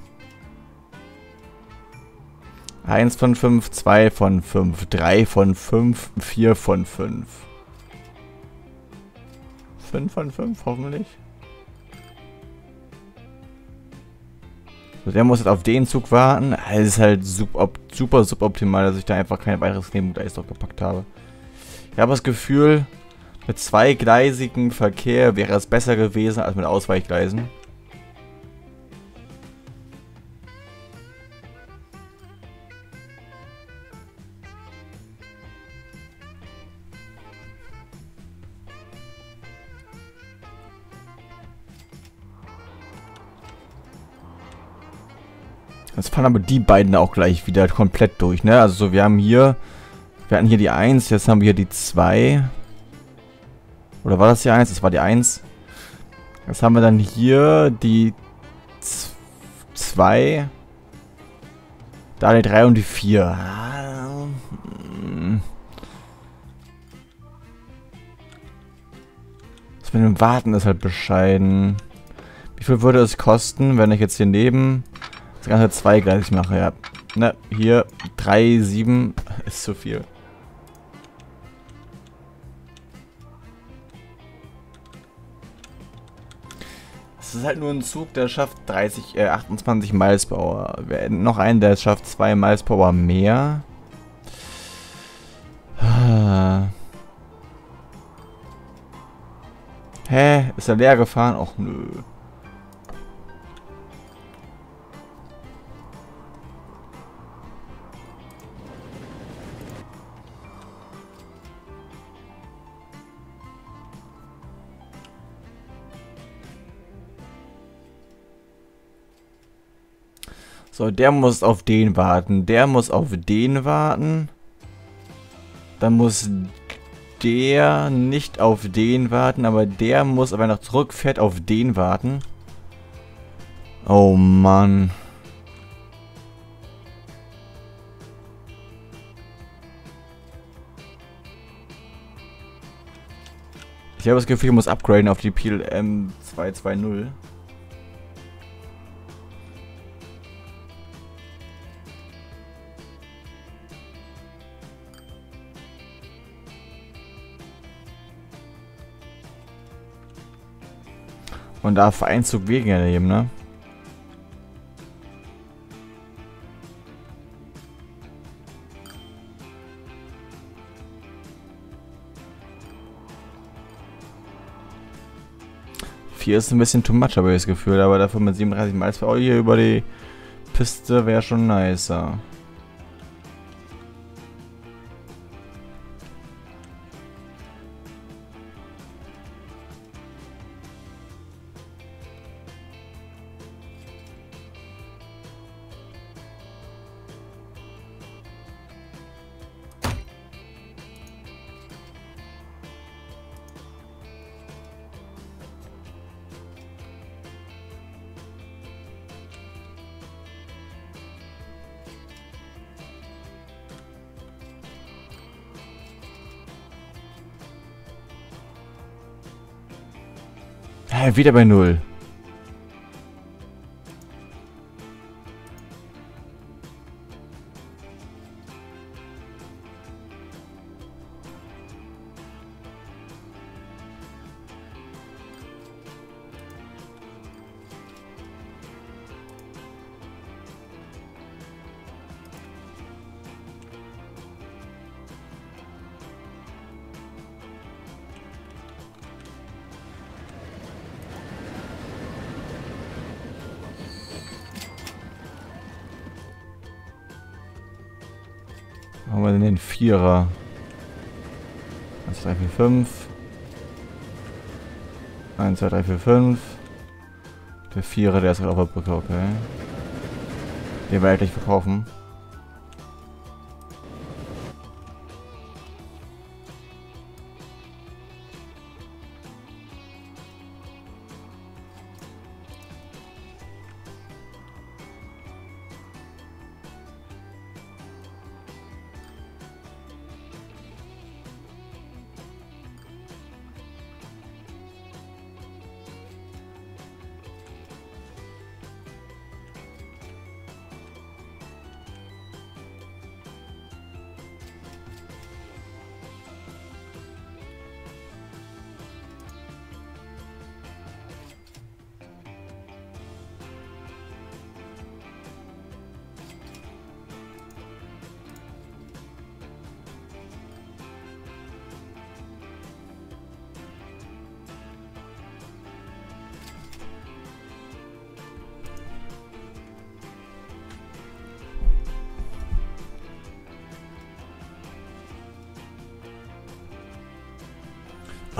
1 von 5, 2 von 5, 3 von 5, 4 von 5. 5 von 5, hoffentlich. So, der muss jetzt auf den Zug warten. Es ist halt super suboptimal, dass ich da einfach kein weiteres Nebengleis drauf gepackt habe. Ich habe das Gefühl, mit zweigleisigem Verkehr wäre es besser gewesen als mit Ausweichgleisen. Jetzt fahren aber die beiden auch gleich wieder komplett durch, ne? Also so, wir hatten hier die 1, jetzt haben wir hier die 2. Oder war das die 1? Das war die 1. Jetzt haben wir dann hier die 2. Da die 3 und die 4. Das mit dem Warten ist halt bescheiden. Wie viel würde es kosten, wenn ich jetzt hier neben... Das ganze zweigleisig mache, ja. Ne, hier 3, 7 ist zu viel. Es ist halt nur ein Zug, der schafft 28 Miles per Hour. Wir hätten noch einen, der schafft 2 Miles per Hour mehr. Hä? Ist er leer gefahren? Och nö. So, der muss auf den warten. Der muss auf den warten. Dann muss der nicht auf den warten. Aber der muss, aber noch zurückfährt, auf den warten. Oh Mann. Ich habe das Gefühl, ich muss upgraden auf die PLM 220. Und da Vereinzug wegen erleben, ne? Vier ist ein bisschen too much, habe ich das Gefühl, aber dafür mit 37 Miles per Hour hier über die Piste wäre schon nicer. Wieder bei 0. Haben wir denn den Vierer? 1, 3, 4, 5. 1, 2, 3, 4, 5. Der Vierer, der ist gerade auf der Brücke, okay. Den werde ich gleich verkaufen.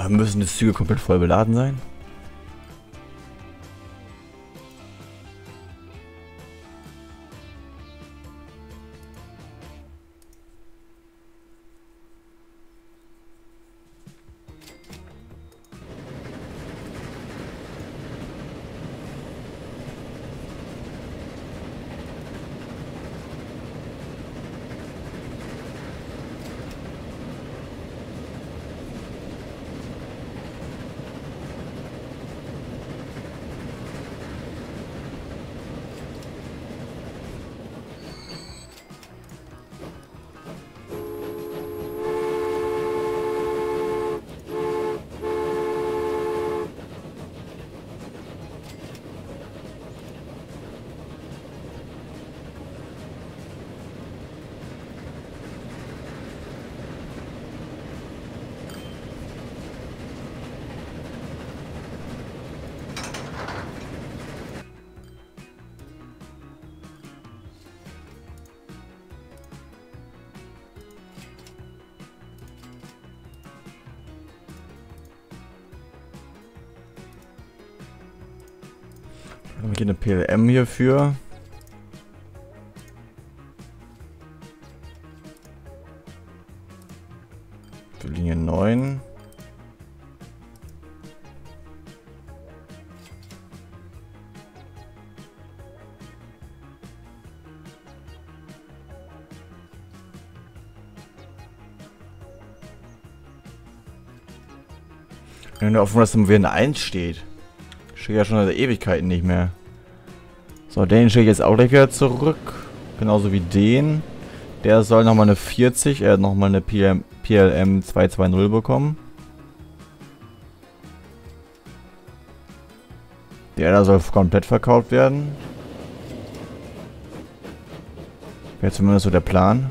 Müssen die Züge komplett voll beladen sein? Haben wir hier eine PLM hierfür? Für Linie 9. Ich bin offen, dass wir eine 1 steht. Ja, schon seit Ewigkeiten nicht mehr. So, den schicke ich jetzt auch gleich wieder zurück. Genauso wie den. Der soll nochmal eine 40, nochmal eine PLM 220 bekommen. Der da soll komplett verkauft werden. Wäre zumindest so der Plan.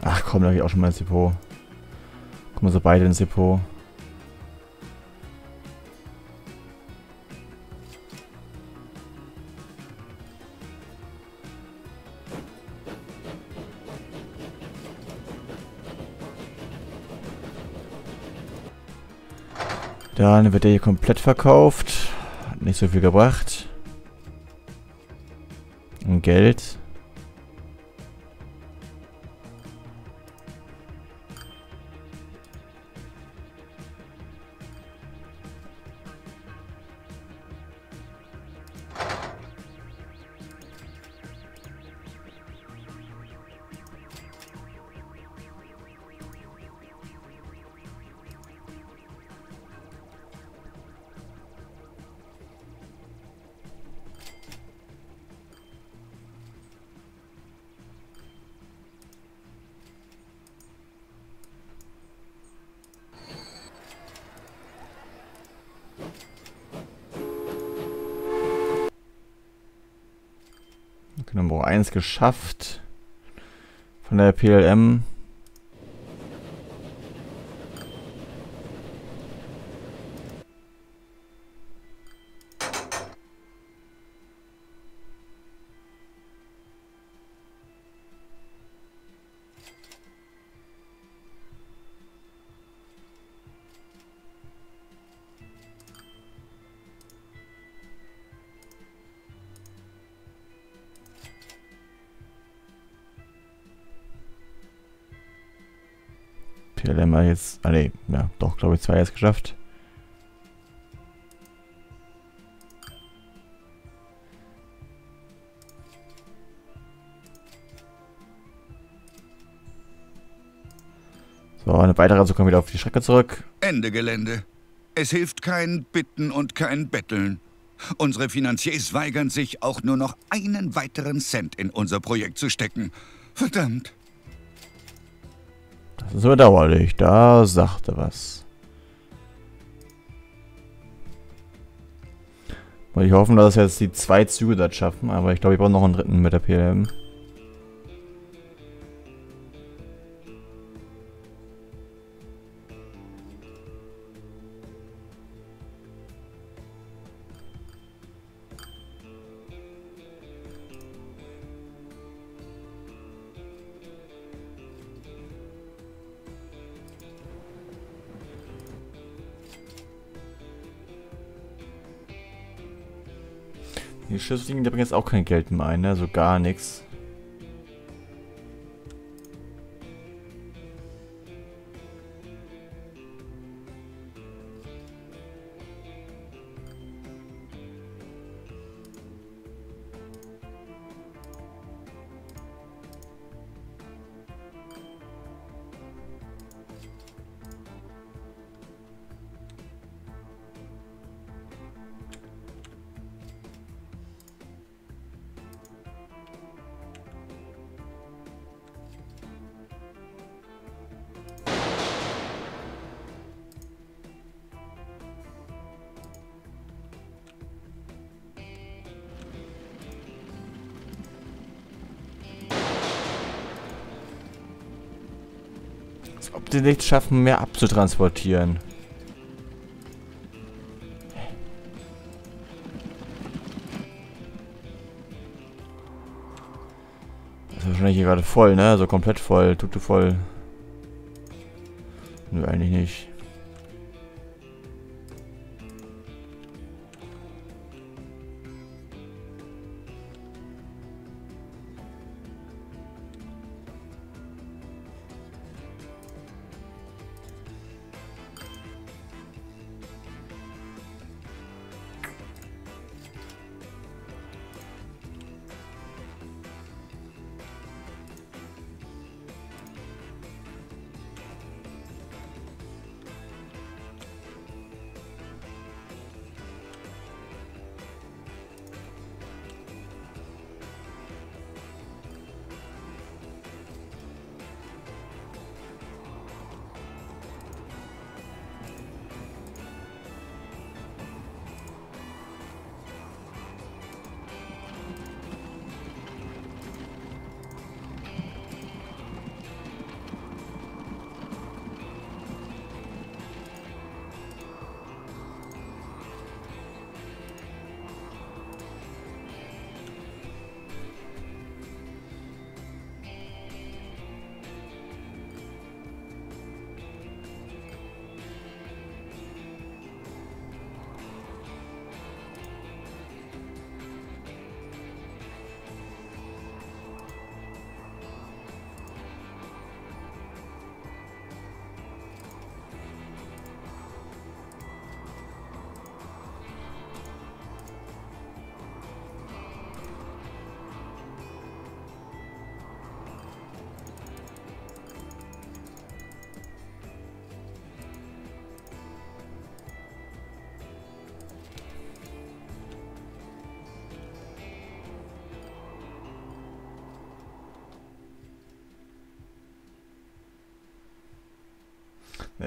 Ach komm, da gehe ich auch schon mal ins Depot. Kommen so beide ins Depot. Dann wird der hier komplett verkauft. Hat nicht so viel gebracht. Und Geld. Nummer 1 geschafft. Von der PLM. PLM jetzt, ja, doch, glaube ich, 2 jetzt geschafft. So, eine weitere, also kommen wir wieder auf die Strecke zurück. Ende Gelände. Es hilft kein Bitten und kein Betteln. Unsere Finanziers weigern sich, auch nur noch einen weiteren Cent in unser Projekt zu stecken. Verdammt. Das ist bedauerlich, da sagte was. Wollte ich hoffen, dass jetzt die 2 Züge das schaffen, aber ich glaube, ich brauche noch einen 3. mit der PLM. Die Schiffslinien, die bringen jetzt auch kein Geld mehr ein, ne? Also gar nichts. Ob die nicht schaffen, mehr abzutransportieren. Das ist wahrscheinlich hier gerade voll, ne? Also komplett voll, tut voll. Nö, eigentlich nicht.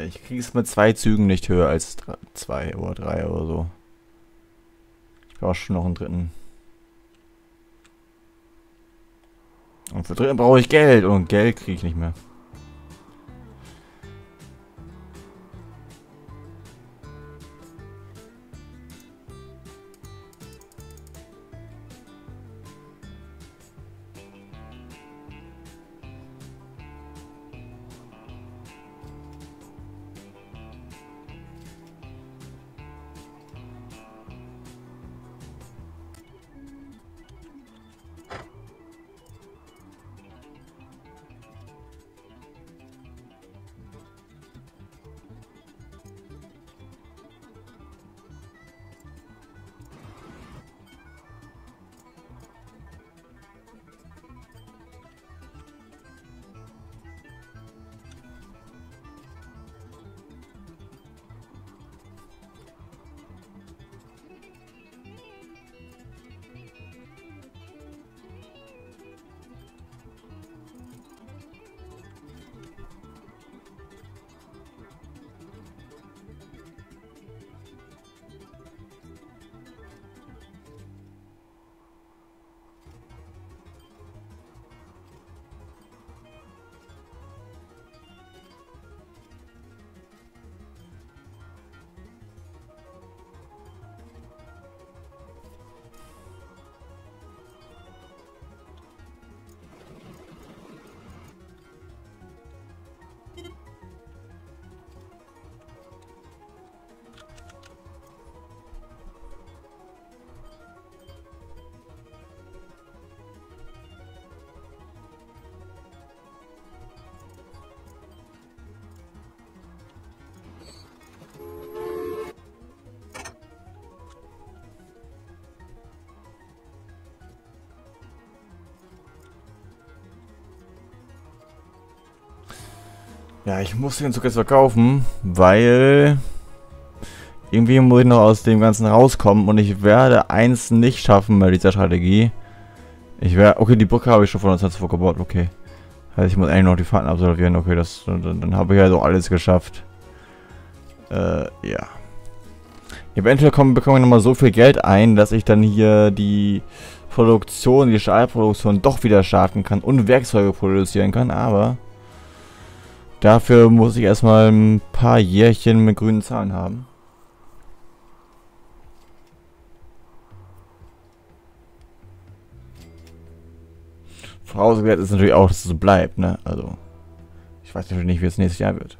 Ich kriege es mit 2 Zügen nicht höher als 2 oder 3 oder so. Ich brauche schon noch einen 3. Und für Drehen brauche ich Geld. Und Geld kriege ich nicht mehr. Ja, ich muss den Zug jetzt verkaufen, weil irgendwie muss ich noch aus dem Ganzen rauskommen und ich werde eins nicht schaffen bei dieser Strategie. Ich werde... Okay, die Brücke habe ich schon von 19 gebaut, okay. Also ich muss eigentlich noch die Fahrten absolvieren, okay, das, dann habe ich ja so alles geschafft. Ja. Eventuell bekomme ich nochmal so viel Geld ein, dass ich dann hier die Produktion, die Stahlproduktion doch wieder starten kann und Werkzeuge produzieren kann, aber... Dafür muss ich erstmal ein paar Jährchen mit grünen Zahlen haben. Vorausgesetzt ist natürlich auch, dass es so bleibt, ne? Also, ich weiß natürlich nicht, wie es nächstes Jahr wird.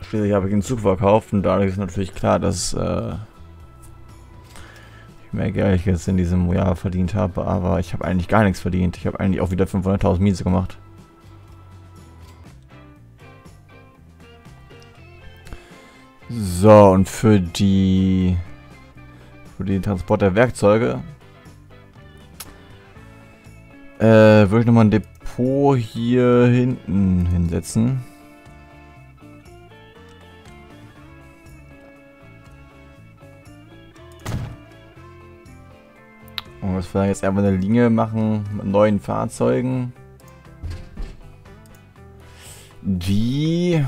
Schließlich habe ich den Zug verkauft und dadurch ist natürlich klar, dass ich mehr Geld jetzt in diesem Jahr verdient habe, aber ich habe eigentlich gar nichts verdient. Ich habe eigentlich auch wieder 500.000 Miese gemacht. So, und für den Transport der Werkzeuge würde ich nochmal ein Depot hier hinten hinsetzen. Dass wir jetzt einfach eine Linie machen mit neuen Fahrzeugen, die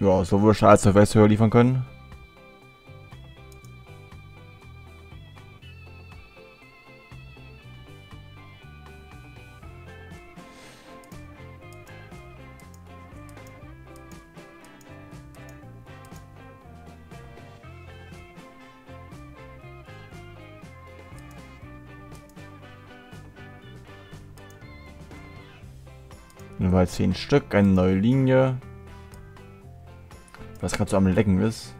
ja sowohl Stahl als zur Westhöhe liefern können. Jeweils 10 Stück, eine neue Linie. was gerade so am Lecken ist.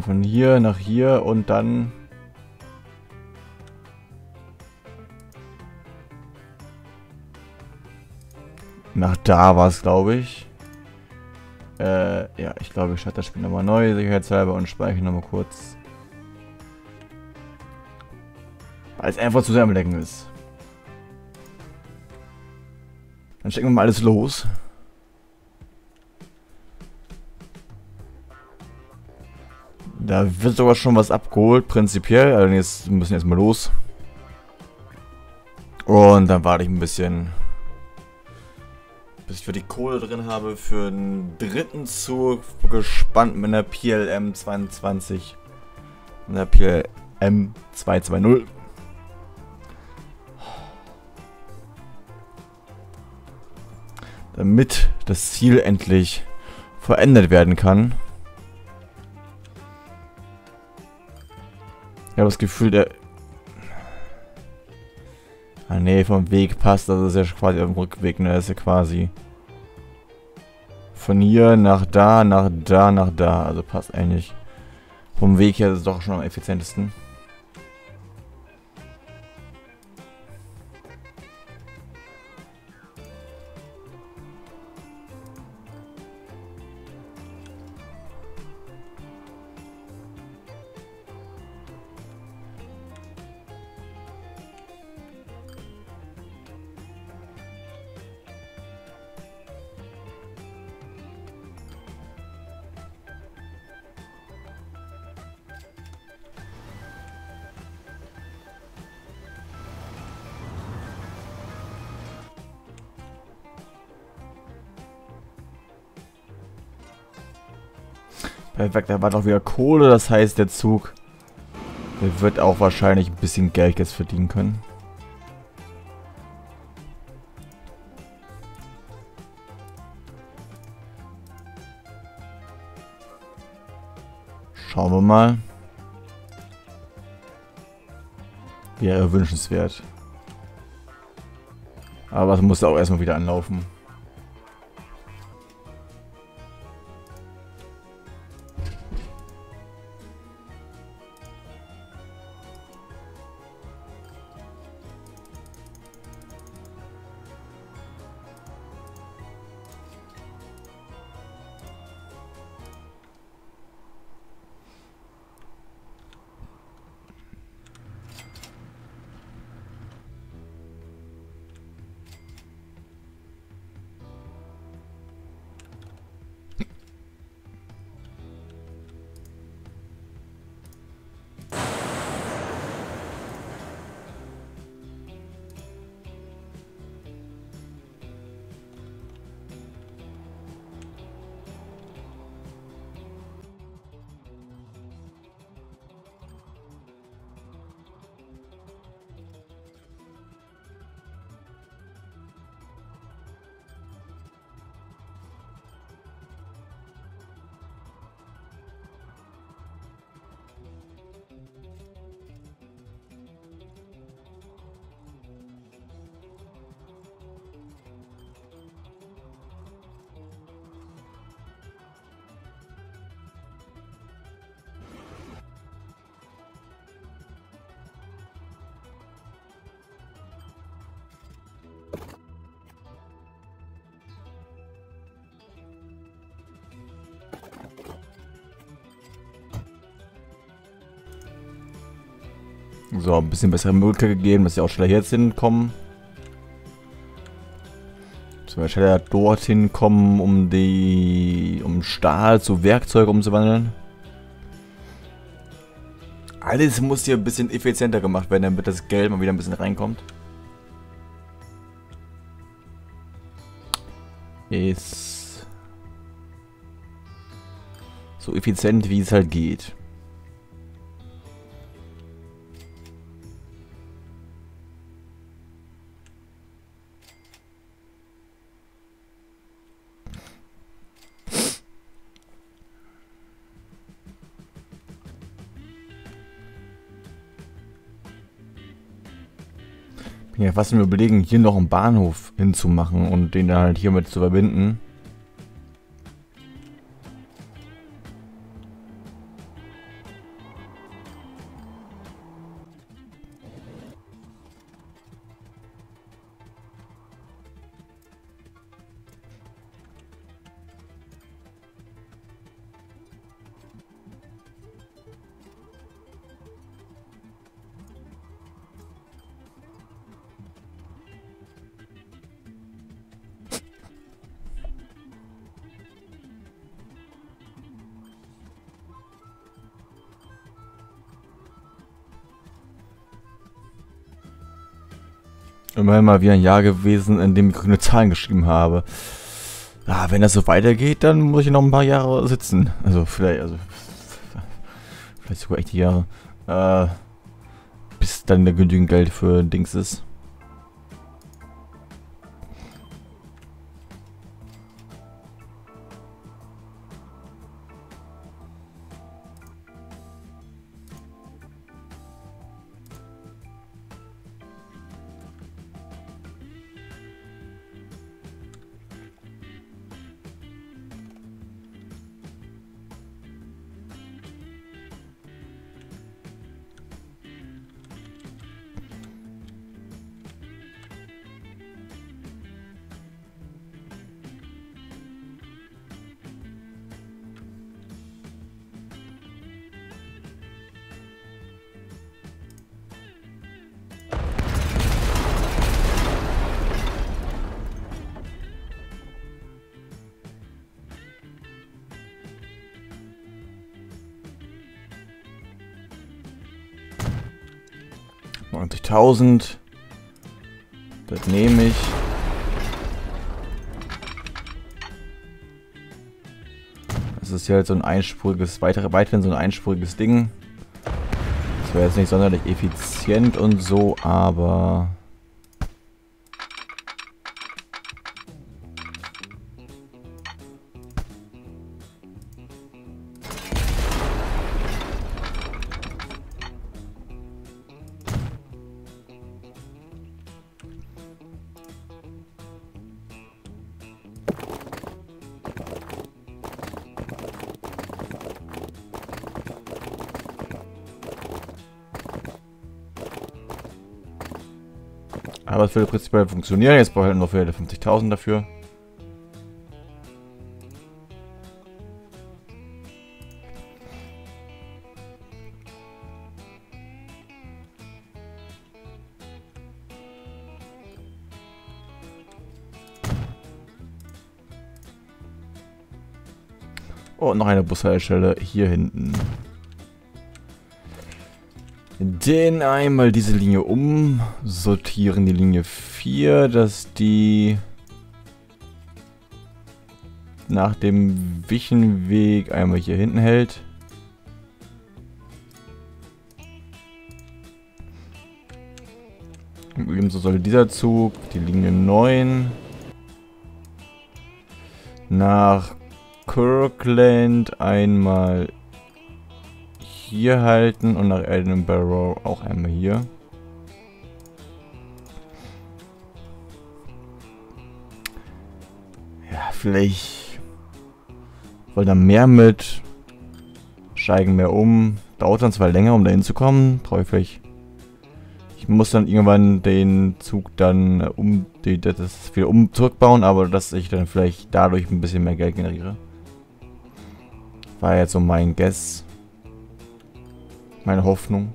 Von hier nach hier und dann... nach da war es, glaube ich. Ja, ich glaube, ich starte das Spiel nochmal neu, sicherheitshalber, und speichere nochmal kurz. Weil es einfach zu sehr am Lecken ist. Dann stecken wir mal alles los. Da wird sogar schon was abgeholt, prinzipiell. Also jetzt müssen wir erstmal los. Und dann warte ich ein bisschen, bis ich für die Kohle drin habe. Für den dritten Zug gespannt mit einer PLM 22. Mit einer PLM 220. Damit das Ziel endlich verändert werden kann. Ich habe das Gefühl, der... ah ne, vom Weg passt, das ist ja quasi auf dem Rückweg, ne, das ist ja quasi... von hier nach da, nach da, nach da, also passt eigentlich. Vom Weg her ist es doch schon am effizientesten. Perfekt, da war doch wieder Kohle, das heißt, der Zug, der wird auch wahrscheinlich ein bisschen Geld jetzt verdienen können. Schauen wir mal. Wäre wünschenswert. Aber es muss auch erstmal wieder anlaufen. So, ein bisschen bessere Möglichkeit gegeben, dass sie auch schneller jetzt hinkommen. Zum Beispiel schneller dorthin kommen, um Stahl zu Werkzeug umzuwandeln. Alles muss hier ein bisschen effizienter gemacht werden, damit das Geld mal wieder ein bisschen reinkommt. Ist so effizient, wie es halt geht. Ja, was wir überlegen, hier noch einen Bahnhof hinzumachen und den dann halt hiermit zu verbinden. Immerhin mal wieder ein Jahr gewesen, in dem ich grüne Zahlen geschrieben habe. Ah, wenn das so weitergeht, dann muss ich noch ein paar Jahre sitzen. Also vielleicht sogar echt die Jahre. Bis dann genügend Geld für Dings ist. Das nehme ich. Das ist ja jetzt so ein einspuriges, weiterhin so ein einspuriges Ding. Das wäre jetzt nicht sonderlich effizient und so, aber... Aber es würde prinzipiell funktionieren. Jetzt brauche ich nur für 50.000 dafür. Oh, und noch eine Bushaltestelle hier hinten. Den einmal diese Linie umsortieren, die Linie 4, dass die nach dem Wichenweg einmal hier hinten hält. Und ebenso soll dieser Zug, die Linie 9, nach Kirkland einmal hier halten und nach Edinburgh auch einmal hier. Ja, vielleicht wollen da mehr mit, steigen mehr um. Dauert dann zwar länger, um da hinzukommen, brauche ich vielleicht. Ich muss dann irgendwann den Zug dann zurückbauen, aber dass ich dann vielleicht dadurch ein bisschen mehr Geld generiere. War jetzt so mein Guess. Meine Hoffnung.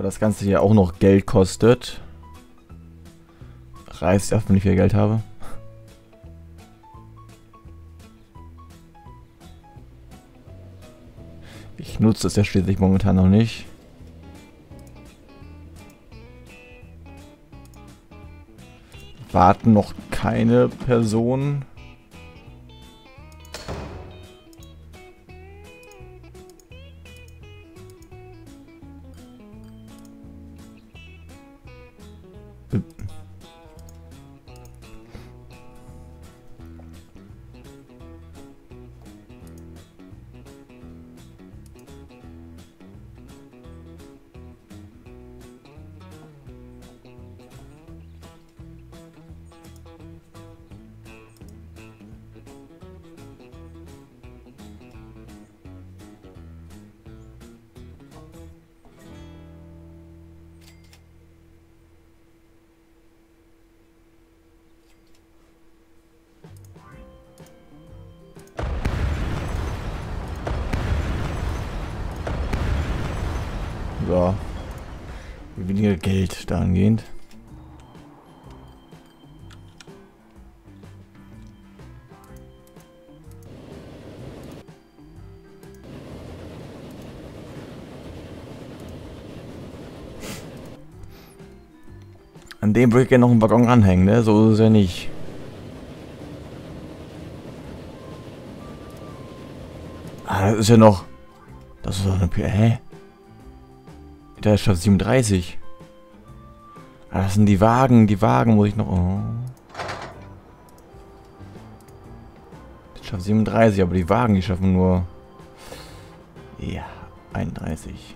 Das Ganze hier auch noch Geld kostet. Reißt ab, wenn ich viel Geld habe. Ich nutze es ja schließlich momentan noch nicht. Warten noch keine Personen. So. Weniger Geld dahingehend. An dem würde ich gerne noch einen Waggon anhängen, ne? So ist es ja nicht. Ah, das ist ja noch... Das ist doch eine... Hä? Da ist schon 37. Ah, das sind die Wagen. Die Wagen muss ich noch... Oh. Das schafft 37, aber die Wagen, die schaffen nur... Ja, 31.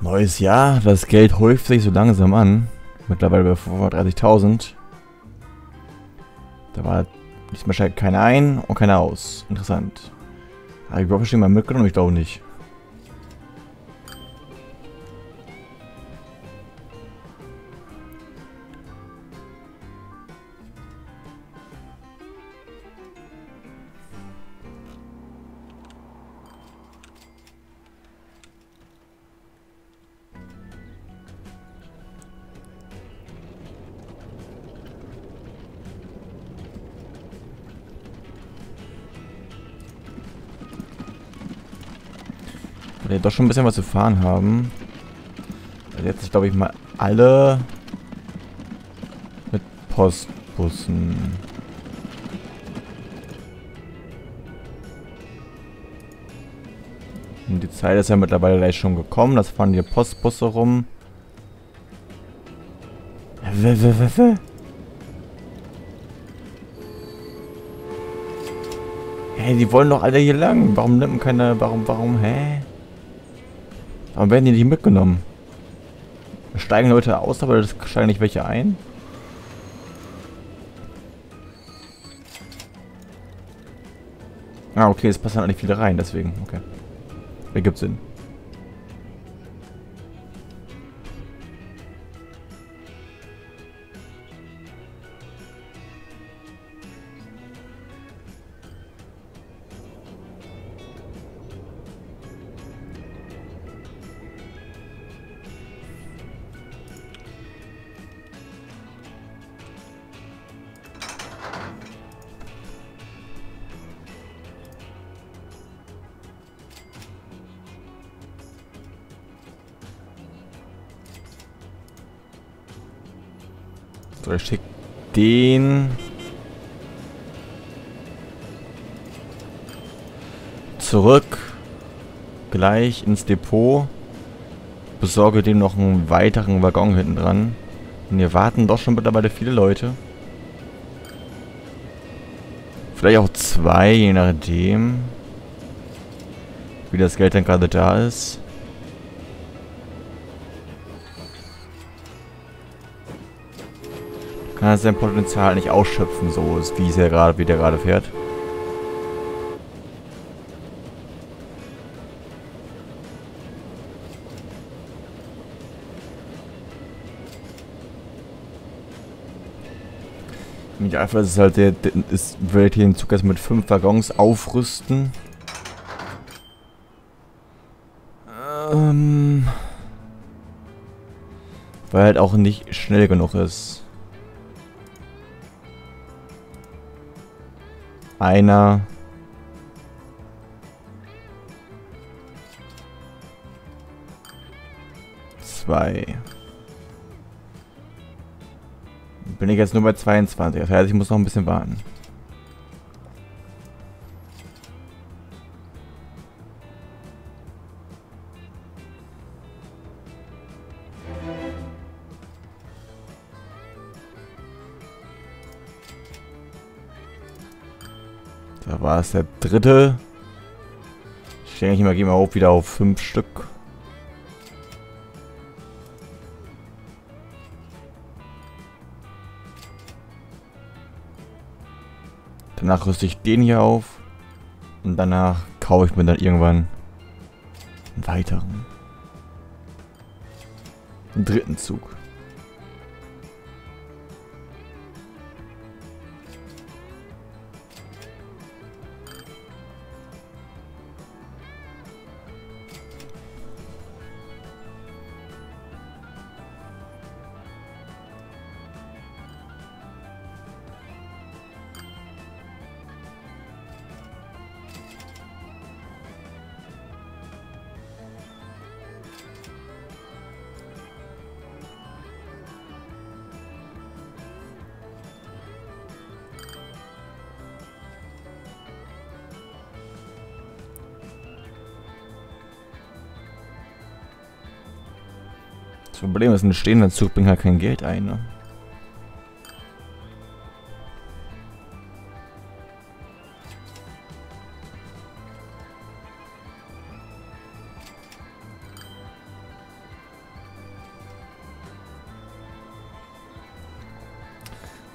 Neues Jahr, das Geld häuft sich so langsam an. Mittlerweile bei 530.000. Da war diesmal scheint keiner ein und keiner aus. Interessant. Habe ich überhaupt schon mal mitgenommen? Ich glaube nicht. Ja, doch schon ein bisschen was zu fahren haben. Letztlich glaube ich mal alle mit Postbussen. Und die Zeit ist ja mittlerweile gleich schon gekommen. Das fahren hier Postbusse rum. Hey, die wollen doch alle hier lang. Warum nimmt man keine... Warum, hä? Aber werden die nicht mitgenommen? Steigen Leute aus, aber das steigen nicht welche ein? Ah, okay, es passen halt nicht viele rein, deswegen, okay. Ergibt Sinn. So, ich schicke den zurück gleich ins Depot. Besorge dem noch einen weiteren Waggon hinten dran. Und hier warten doch schon mittlerweile viele Leute. Vielleicht auch zwei, je nachdem, wie das Geld dann gerade da ist. Kann er sein Potenzial nicht ausschöpfen, so wie er gerade, wie der gerade fährt. Im Idealfall ist es halt der, wird hier den Zug erst mit 5 Waggons aufrüsten. Weil halt auch nicht schnell genug ist. Einer. Zwei. Bin ich jetzt nur bei 22, das heißt, ich muss noch ein bisschen warten. Da war es der dritte. Ich denke, ich gehe mal hoch wieder auf 5 Stück. Danach rüste ich den hier auf und danach kaufe ich mir dann irgendwann einen weiteren, einen dritten Zug. Das Problem ist, ein stehender Zug bringt halt kein Geld ein, ne?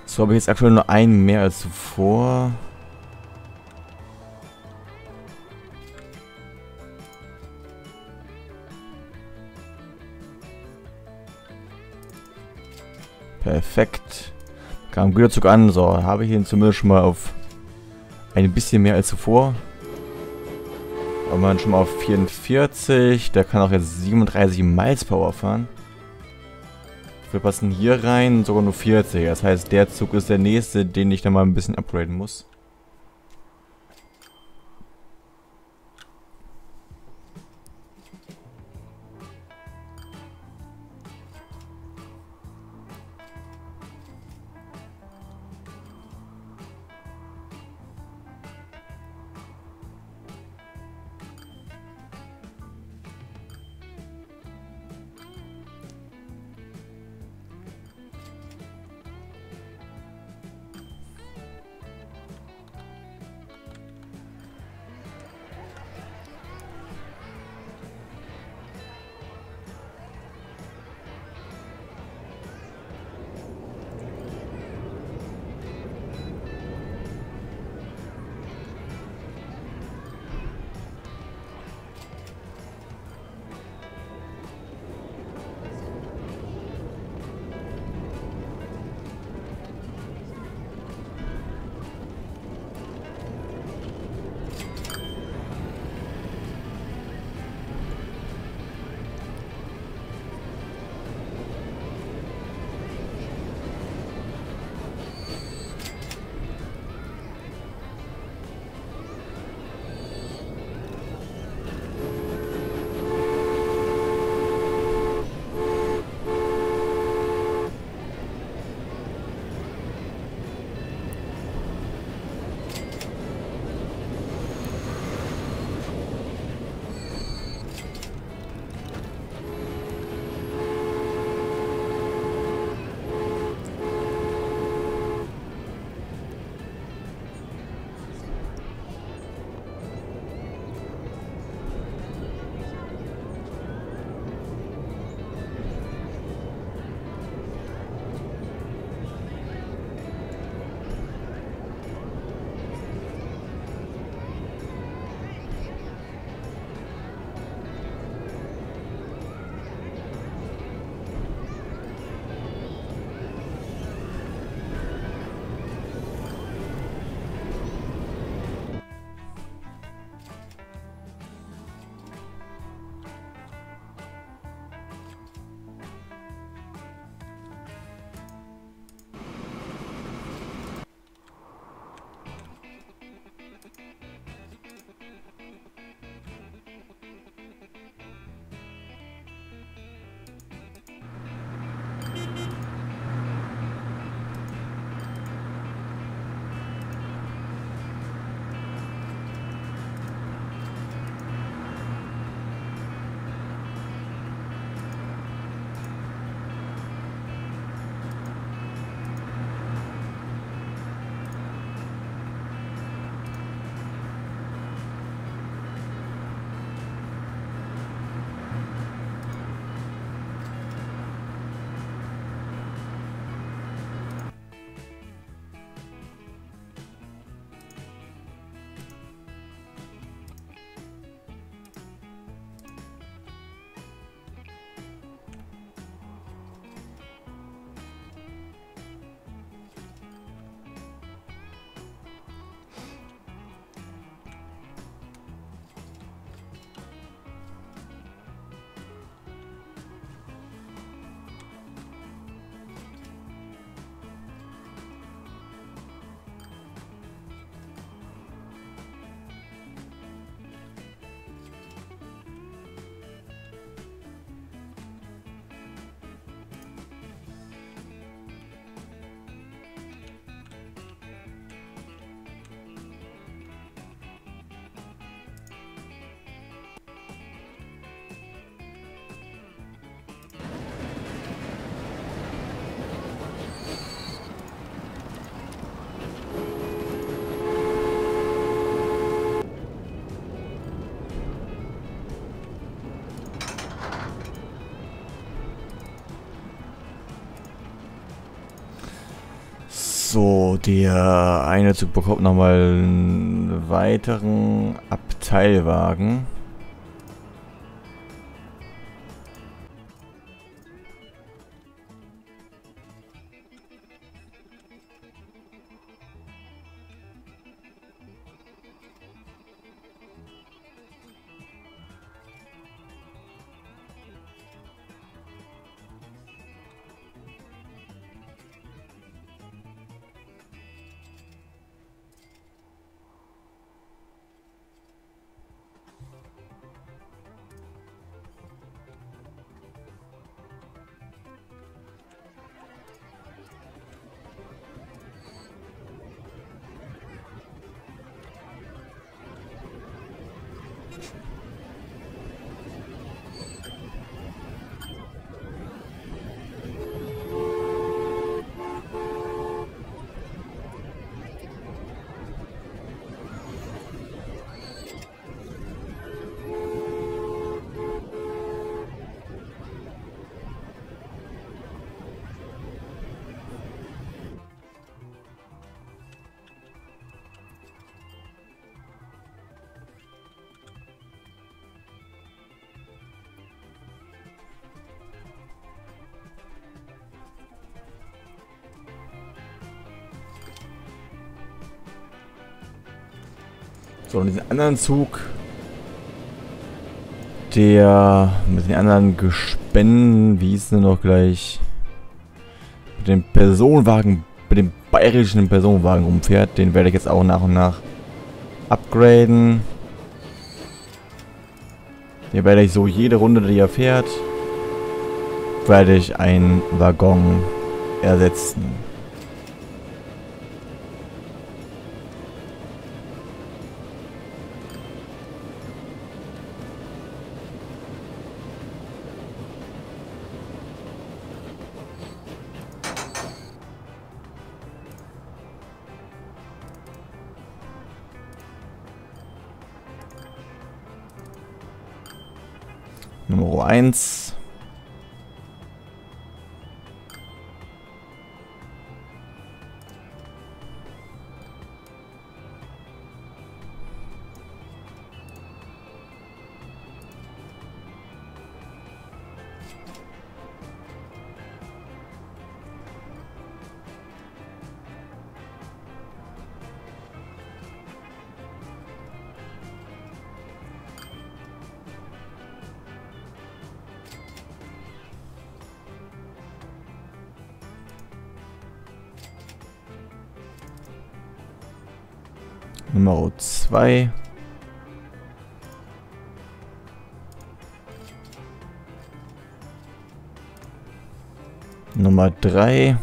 So habe ich jetzt aktuell nur einen mehr als zuvor. Perfekt. Kam Güterzug an. So, habe ich ihn zumindest schon mal auf ein bisschen mehr als zuvor. Aber man schon mal auf 44. Der kann auch jetzt 37 Miles Power fahren. Wir passen hier rein, sogar nur 40. Das heißt, der Zug ist der nächste, den ich dann mal ein bisschen upgraden muss. So, der eine Zug bekommt nochmal einen weiteren Abteilwagen. So, und diesen anderen Zug, der mit den anderen Gespenden, wie hieß denn noch gleich, mit dem Personenwagen, mit dem bayerischen Personenwagen rumfährt, den werde ich jetzt auch nach und nach upgraden. Den werde ich so jede Runde, die er fährt, werde ich einen Waggon ersetzen. Nummer 1. Nummer 2. Nummer 3.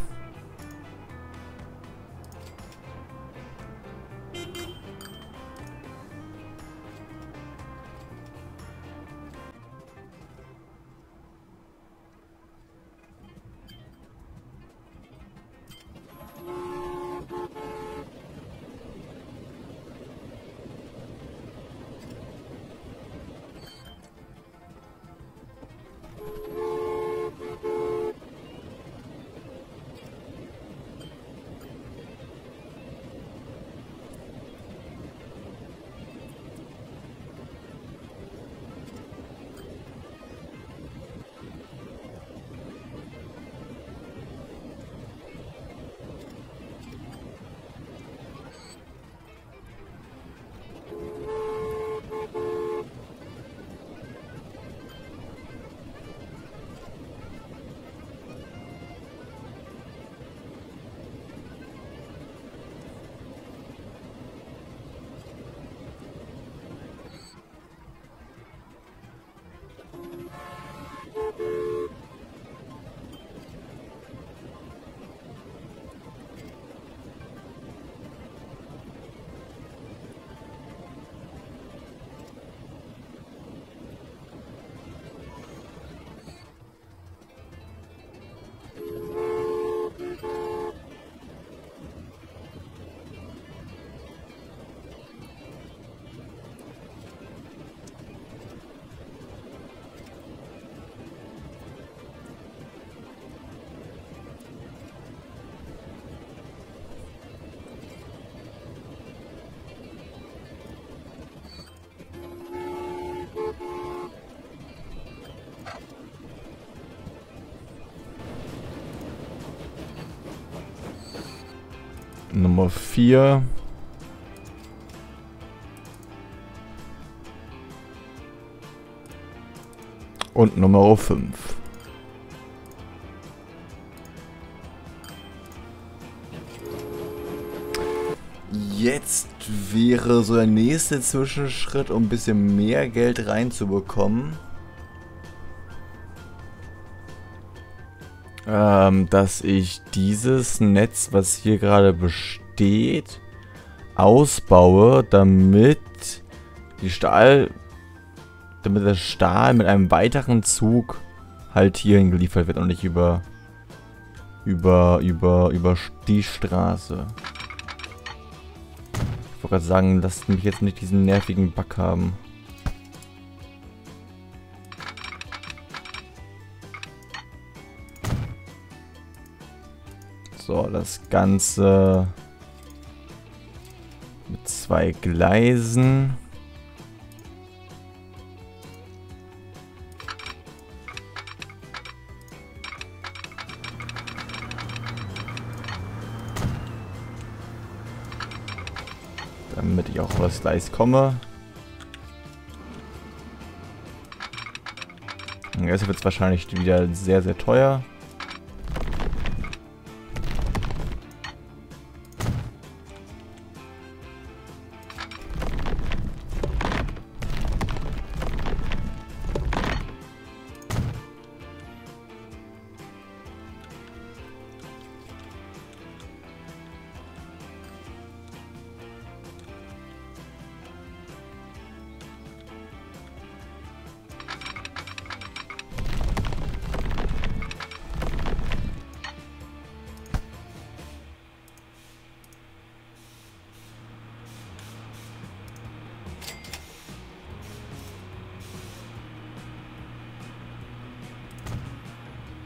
Nummer 4. Und Nummer 5. Jetzt wäre so der nächste Zwischenschritt, um ein bisschen mehr Geld reinzubekommen. Dass ich dieses Netz, was hier gerade besteht, ausbaue, damit der Stahl mit einem weiteren Zug halt hierhin geliefert wird und nicht über die Straße. Ich wollte gerade sagen, lasst mich jetzt nicht diesen nervigen Bug haben. So, das Ganze mit 2 Gleisen. Damit ich auch auf das Gleis komme. Jetzt wird es wahrscheinlich wieder sehr, sehr teuer.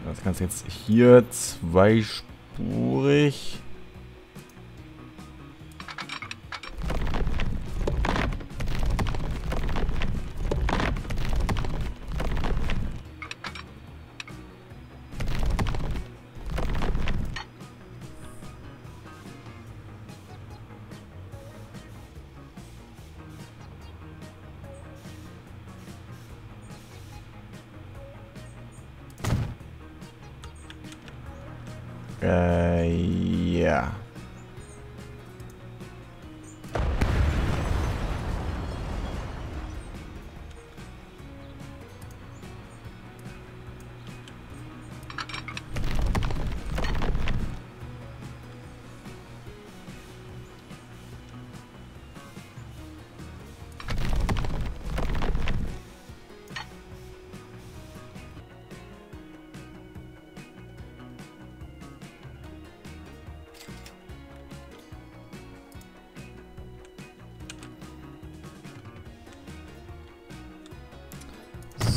Das Ganze jetzt hier zweispurig. Ja.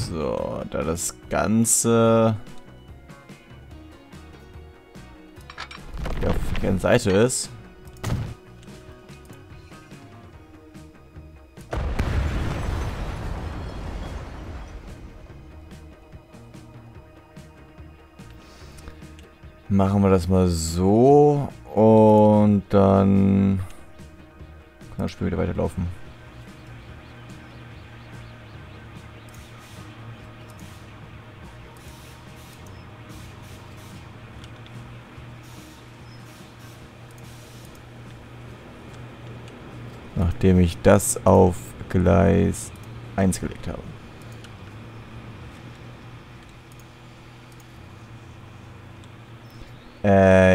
So, da das Ganze auf der anderen Seite ist. Machen wir das mal so und dann kann das Spiel wieder weiterlaufen. Nachdem ich das auf Gleis 1 gelegt habe.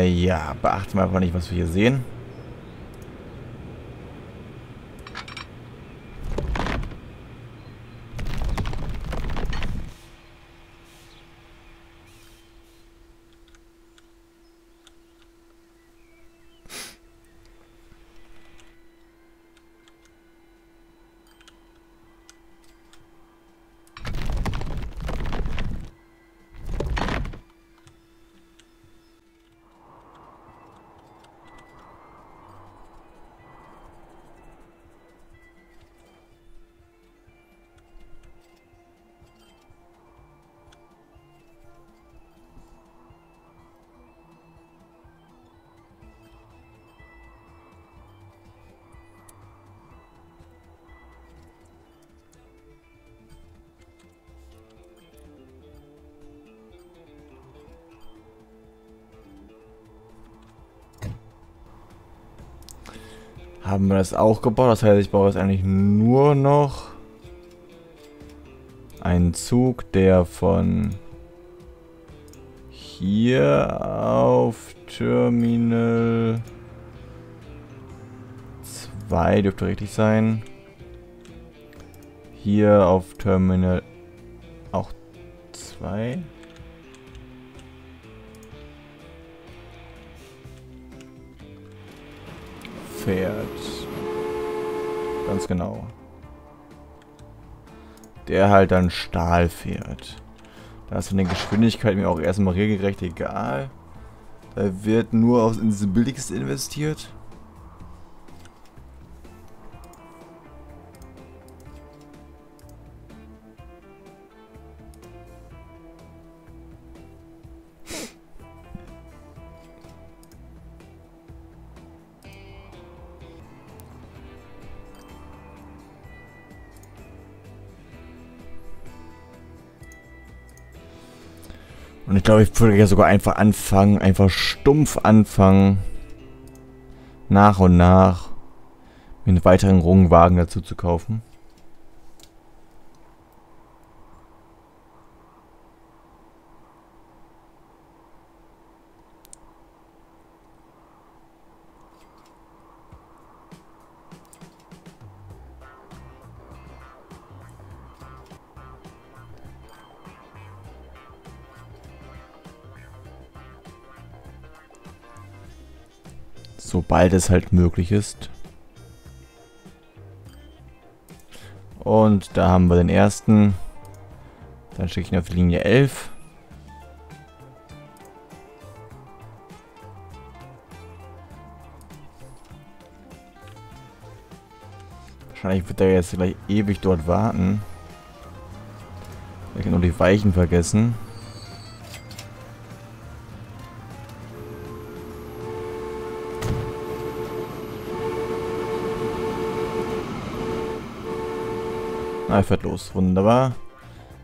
Ja, beachten wir einfach nicht, was wir hier sehen. Haben wir das auch gebaut? Das heißt, ich brauche jetzt eigentlich nur noch einen Zug, der von hier auf Terminal 2 dürfte richtig sein. Hier auf Terminal auch 2. Fährt. Ganz genau. Der halt dann Stahl fährt. Da ist von der Geschwindigkeit mir auch erstmal regelrecht egal. Da wird nur auf das Billigste investiert. Und ich glaube, ich würde ja sogar einfach anfangen, einfach stumpf anfangen, nach und nach mir einen weiteren Roggenwagen dazu zu kaufen. Sobald es halt möglich ist. Und da haben wir den ersten. Dann schicke ich ihn auf die Linie 11. Wahrscheinlich wird er jetzt gleich ewig dort warten. Ich kann nur die Weichen vergessen. Ah, fährt los. Wunderbar.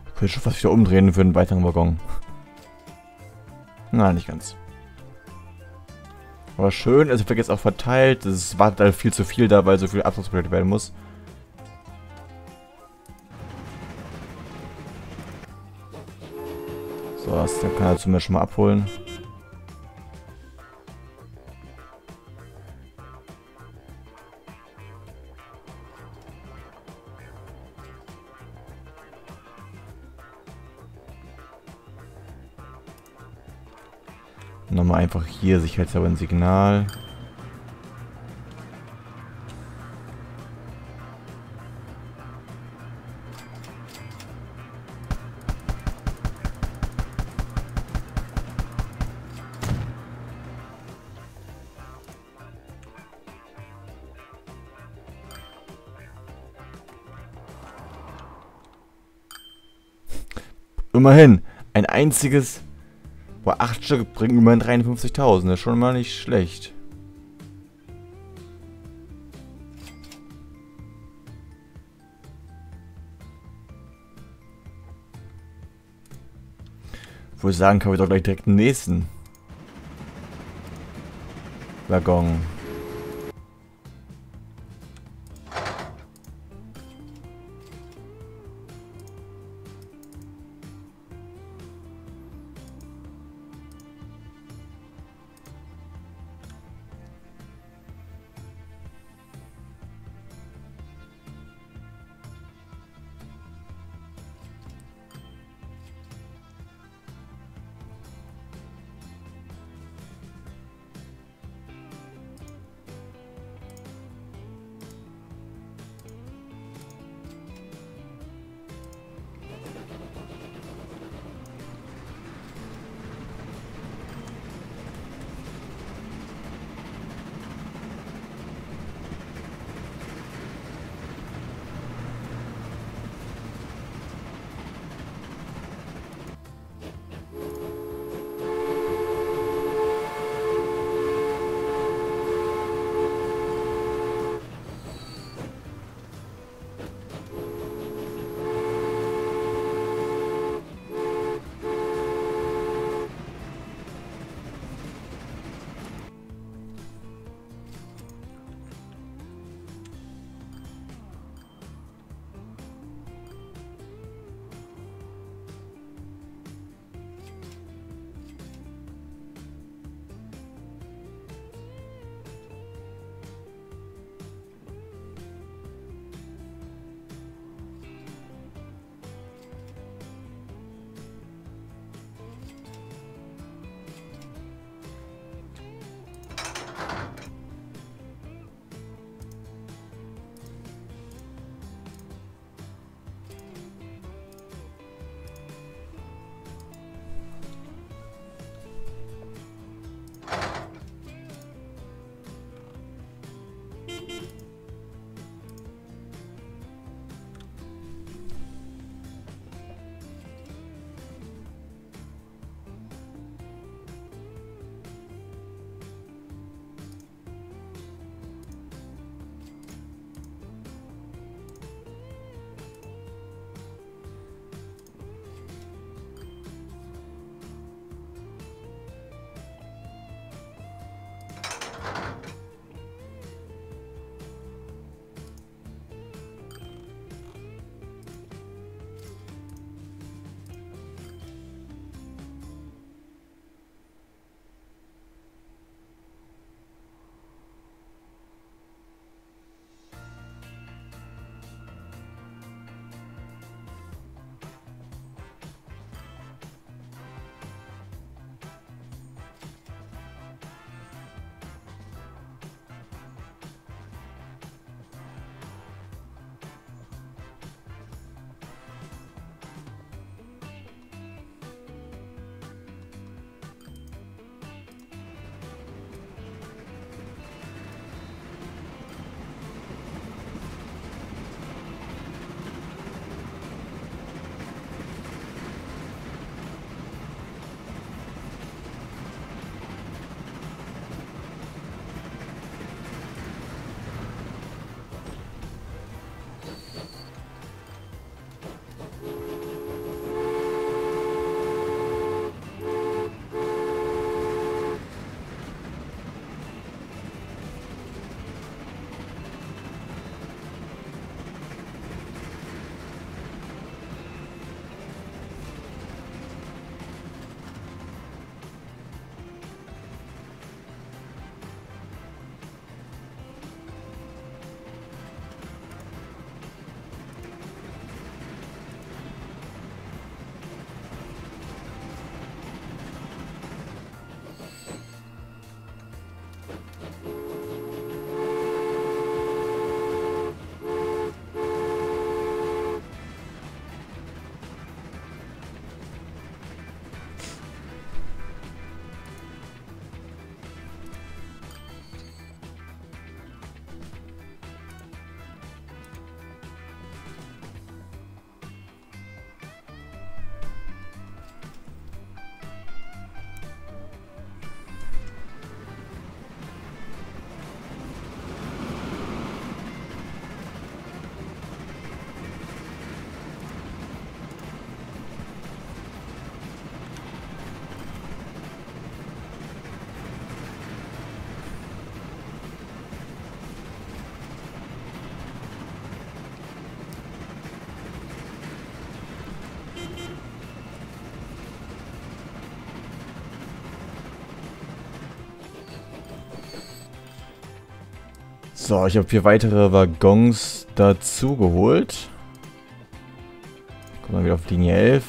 Ich könnte schon fast wieder umdrehen für einen weiteren Waggon. Na, nicht ganz. Aber schön, es wird jetzt auch verteilt. Es wartet halt viel zu viel da, weil so viel abtransportiert werden muss. So, das kann er zumindest schon mal abholen. Nochmal einfach hier sicherheitshalber ein Signal. Immerhin, ein einziges... Boah, 8 Stück bringen über 53.000, das ist schon mal nicht schlecht. Wo ich sagen kann, wir doch gleich direkt den nächsten Waggon. So, ich habe hier weitere Waggons dazu geholt. Kommen wir wieder auf Linie 11.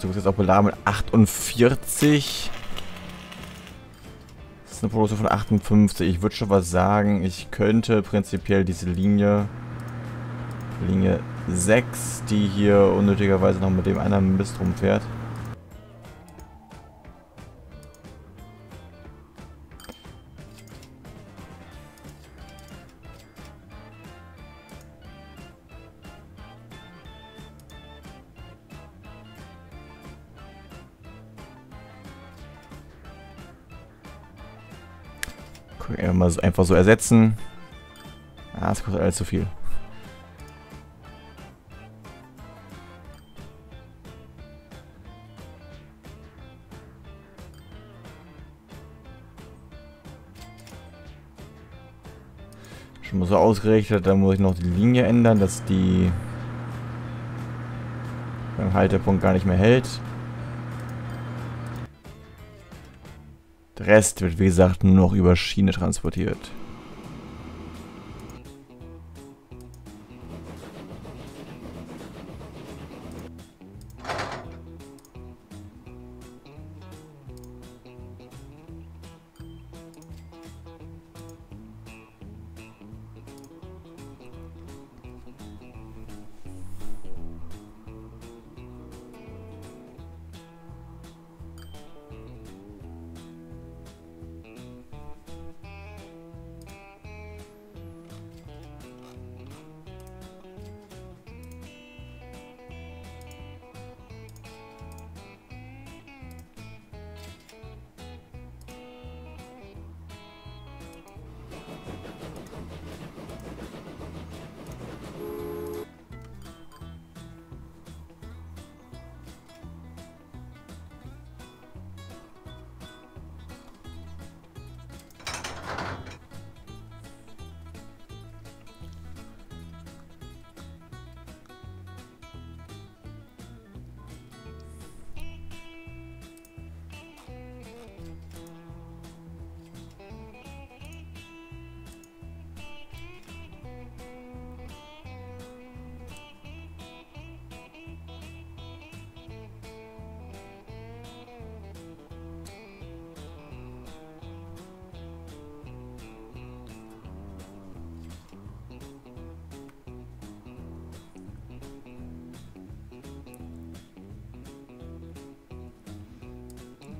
Zug ist jetzt auch beladen mit 48. Das ist eine Produktion von 58. Ich würde schon was sagen. Ich könnte prinzipiell diese Linie 6, die hier unnötigerweise noch mit dem anderen Mist rumfährt. Einfach so ersetzen. Ah, das kostet alles zu viel. Schon mal so ausgerichtet, dann muss ich noch die Linie ändern, dass die beim Haltepunkt gar nicht mehr hält. Der Rest wird, wie gesagt, nur noch über Schiene transportiert.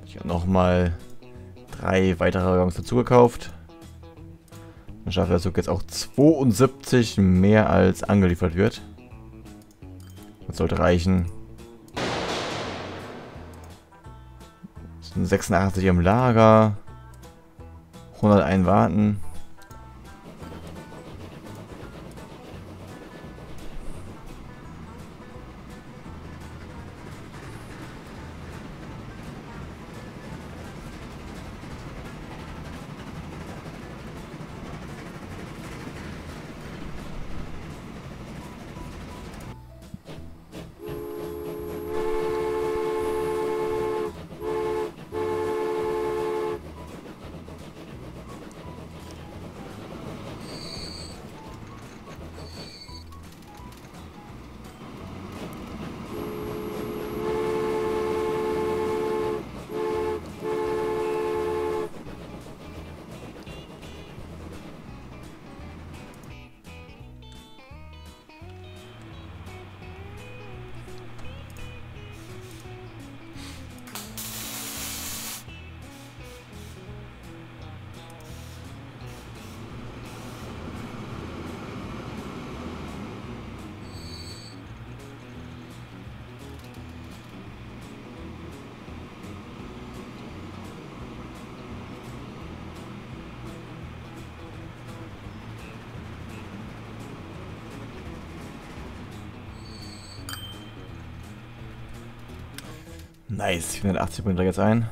Ich habe nochmal 3 weitere Waggons dazu gekauft. Dann schafft der Zug jetzt auch 72 mehr als angeliefert wird. Das sollte reichen. Das sind 86 im Lager. 101 warten. Nice, 480 bringt er jetzt ein.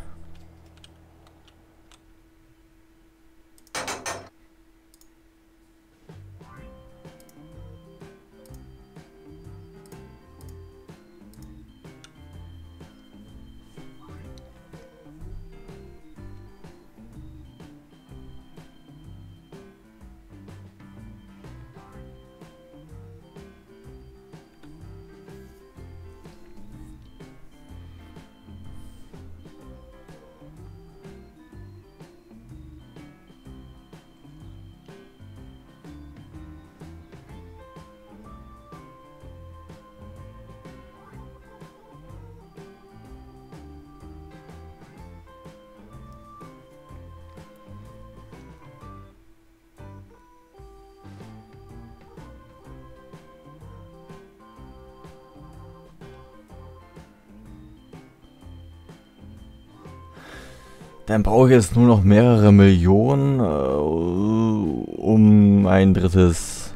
Dann brauche ich jetzt nur noch mehrere Millionen, um ein drittes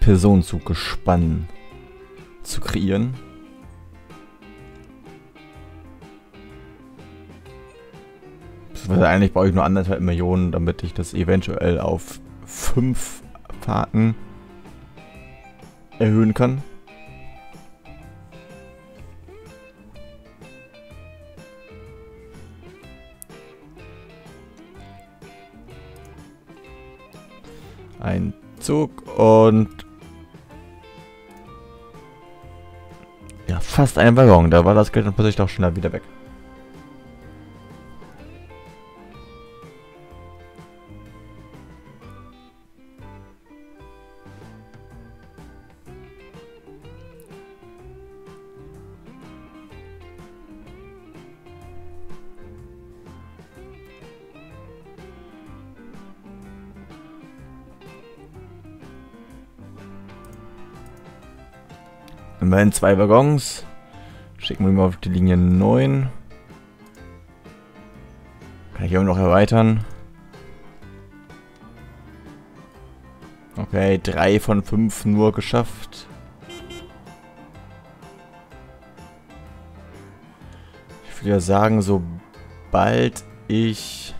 Personenzuggespann zu kreieren. Also eigentlich brauche ich nur 1,5 Millionen, damit ich das eventuell auf 5 Fahrten erhöhen kann. Ein Zug und ja, fast ein Waggon. Da war das Geld dann plötzlich doch schneller wieder weg. Immerhin 2 Waggons. Schicken wir mal auf die Linie 9. Kann ich auch noch erweitern. Okay, 3 von 5 nur geschafft. Ich würde ja sagen, sobald ich...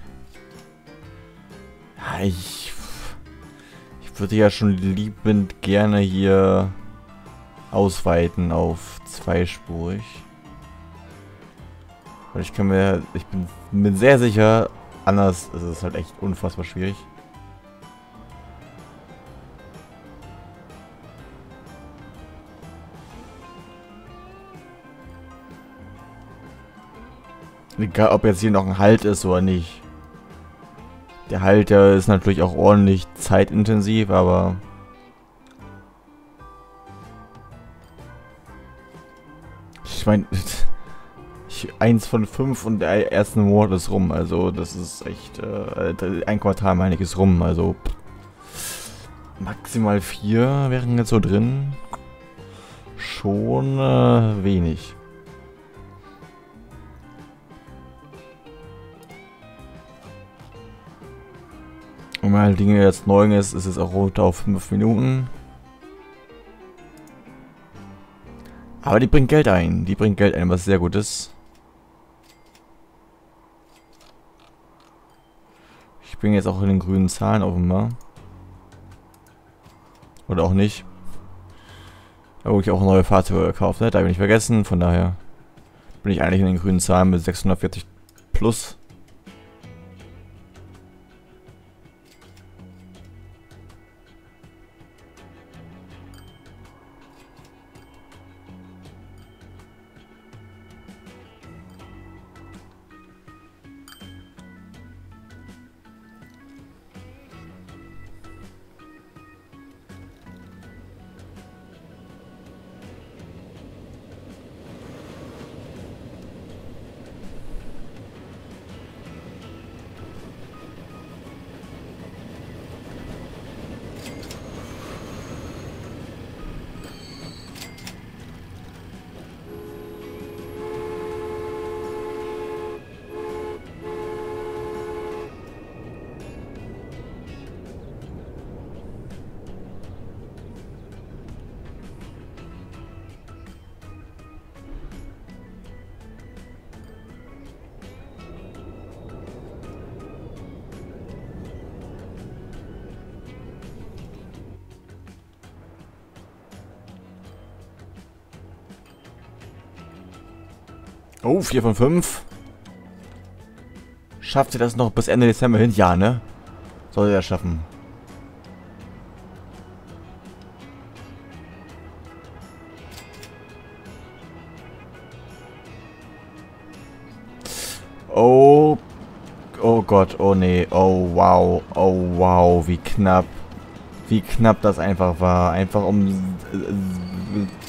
Ich würde ja schon liebend gerne hier... ausweiten auf zweispurig. Weil ich kann mir, ich bin sehr sicher, anders ist es halt echt unfassbar schwierig. Egal, ob jetzt hier noch ein Halt ist oder nicht. Der Halt, der ist natürlich auch ordentlich zeitintensiv, aber... Ich meine, eins von 5 und der ersten Mord ist rum. Also das ist echt, ein Quartal meine ich ist rum. Also maximal 4 wären jetzt so drin. Schon wenig. Und weil Dinge jetzt 9 ist, ist es auch runter auf 5 Minuten. Aber die bringt Geld ein. Die bringt Geld ein, was sehr gut ist. Ich bin jetzt auch in den grünen Zahlen offenbar. Oder auch nicht. Da habe ich auch neue Fahrzeuge gekauft, ne? Da habe ich nicht vergessen. Von daher bin ich eigentlich in den grünen Zahlen mit 640 plus. Oh, 4 von 5. Schafft ihr das noch bis Ende Dezember hin? Ja, ne? Soll ihr das schaffen. Oh. Oh Gott, oh nee. Oh wow, wie knapp. Wie knapp das einfach war. Einfach um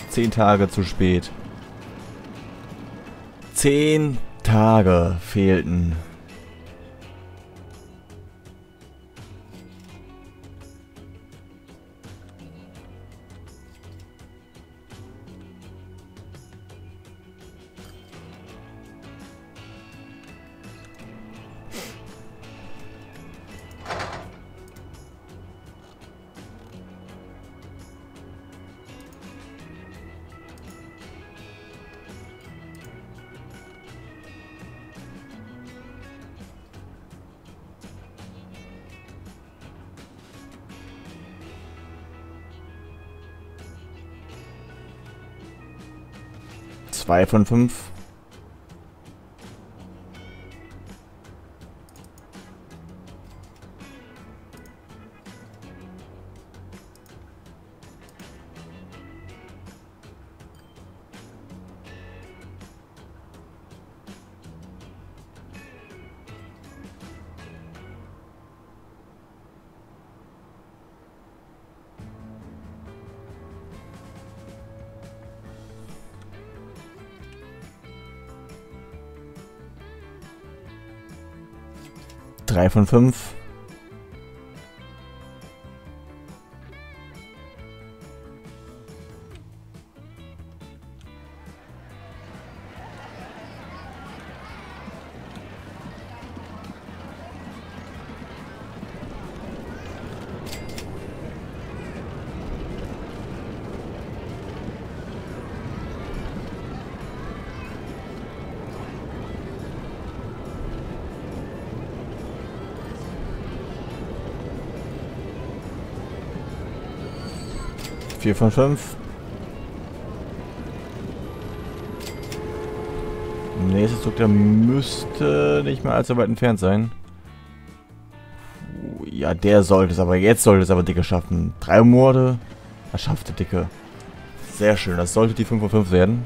10 Tage zu spät. 10 Tage fehlten. Von 5. Von 5. Von 5. Nächster Zug, der müsste nicht mal allzu weit entfernt sein. Ja, der sollte es aber, jetzt sollte es aber Dicke schaffen. 3 Morde, das schafft der Dicke. Sehr schön, das sollte die 5 von 5 werden.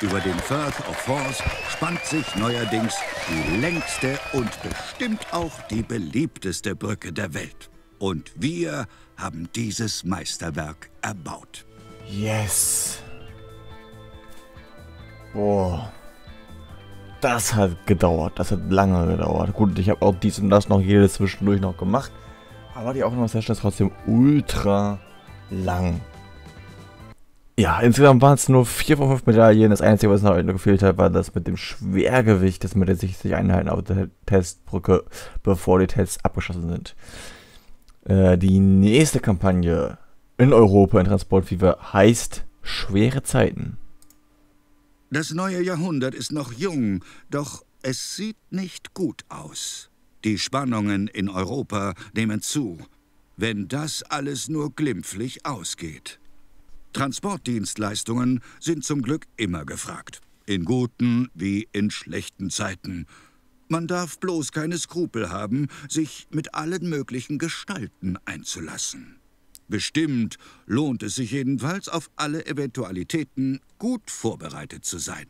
Über den Firth of Forth spannt sich neuerdings die längste und bestimmt auch die beliebteste Brücke der Welt. Und wir haben dieses Meisterwerk erbaut. Yes! Boah. Das hat gedauert. Das hat lange gedauert. Gut, ich habe auch dies und das noch jedes zwischendurch noch gemacht. Aber die Aufnahmesession ist trotzdem ultra lang. Ja, insgesamt waren es nur 4 von 5 Medaillen. Das Einzige, was noch gefehlt hat, war das mit dem Schwergewicht, das mit den 60 Einheiten auf der Testbrücke, bevor die Tests abgeschossen sind. Die nächste Kampagne in Europa in Transport Fever heißt Schwere Zeiten. Das neue Jahrhundert ist noch jung, doch es sieht nicht gut aus. Die Spannungen in Europa nehmen zu, wenn das alles nur glimpflich ausgeht. Transportdienstleistungen sind zum Glück immer gefragt. In guten wie in schlechten Zeiten. Man darf bloß keine Skrupel haben, sich mit allen möglichen Gestalten einzulassen. Bestimmt lohnt es sich jedenfalls, auf alle Eventualitäten gut vorbereitet zu sein.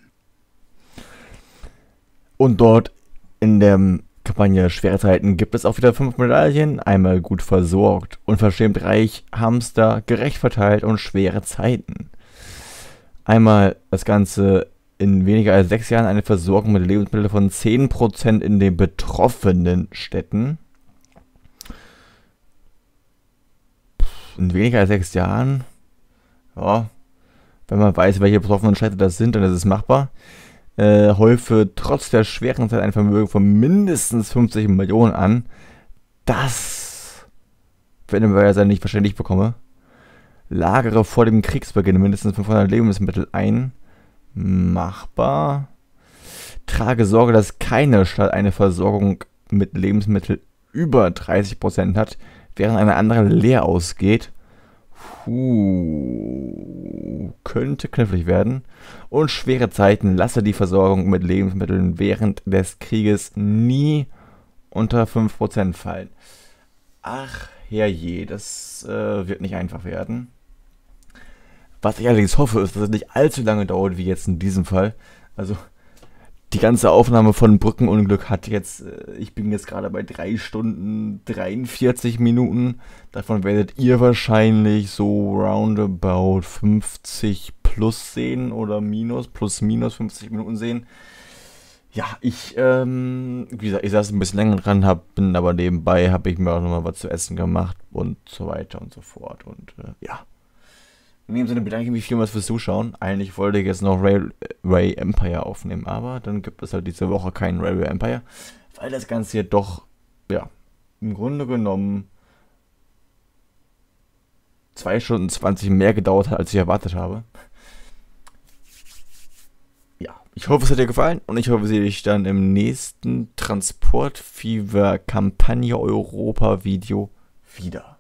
Und dort in der Kampagne Schwere Zeiten gibt es auch wieder 5 Medaillen, einmal gut versorgt, unverschämt reich, Hamster, gerecht verteilt und schwere Zeiten. Einmal das Ganze in weniger als 6 Jahren eine Versorgung mit Lebensmitteln von 10% in den betroffenen Städten. In weniger als 6 Jahren, ja, wenn man weiß, welche betroffenen Städte das sind, dann ist es machbar. Häufe trotz der schweren Zeit ein Vermögen von mindestens 50 Millionen an. Das, wenn ich das nicht verständlich bekomme, lagere vor dem Kriegsbeginn mindestens 500 Lebensmittel ein. Machbar. Trage Sorge, dass keine Stadt eine Versorgung mit Lebensmitteln über 30% hat, während eine andere leer ausgeht. Könnte knifflig werden. Und schwere Zeiten, lasse die Versorgung mit Lebensmitteln während des Krieges nie unter 5% fallen. Ach herrje, das wird nicht einfach werden. Was ich allerdings hoffe, ist, dass es nicht allzu lange dauert, wie jetzt in diesem Fall. Also die ganze Aufnahme von Brückenunglück hat jetzt, ich bin jetzt gerade bei 3 Stunden 43 Minuten. Davon werdet ihr wahrscheinlich so roundabout 50 plus sehen oder minus, plus minus 50 Minuten sehen. Ja, ich, wie gesagt, ich saß ein bisschen länger dran, bin aber nebenbei, habe ich mir auch nochmal was zu essen gemacht und so weiter und so fort. Und ja, in dem Sinne bedanke ich mich vielmals fürs Zuschauen. Eigentlich wollte ich jetzt noch Railway Empire aufnehmen, aber dann gibt es halt diese Woche keinen Railway Empire, weil das Ganze hier doch, ja, im Grunde genommen 2 Stunden 20 mehr gedauert hat, als ich erwartet habe. Ja, ich hoffe, es hat dir gefallen und ich hoffe, ich sehe dich dann im nächsten Transport Fever Kampagne Europa Video wieder.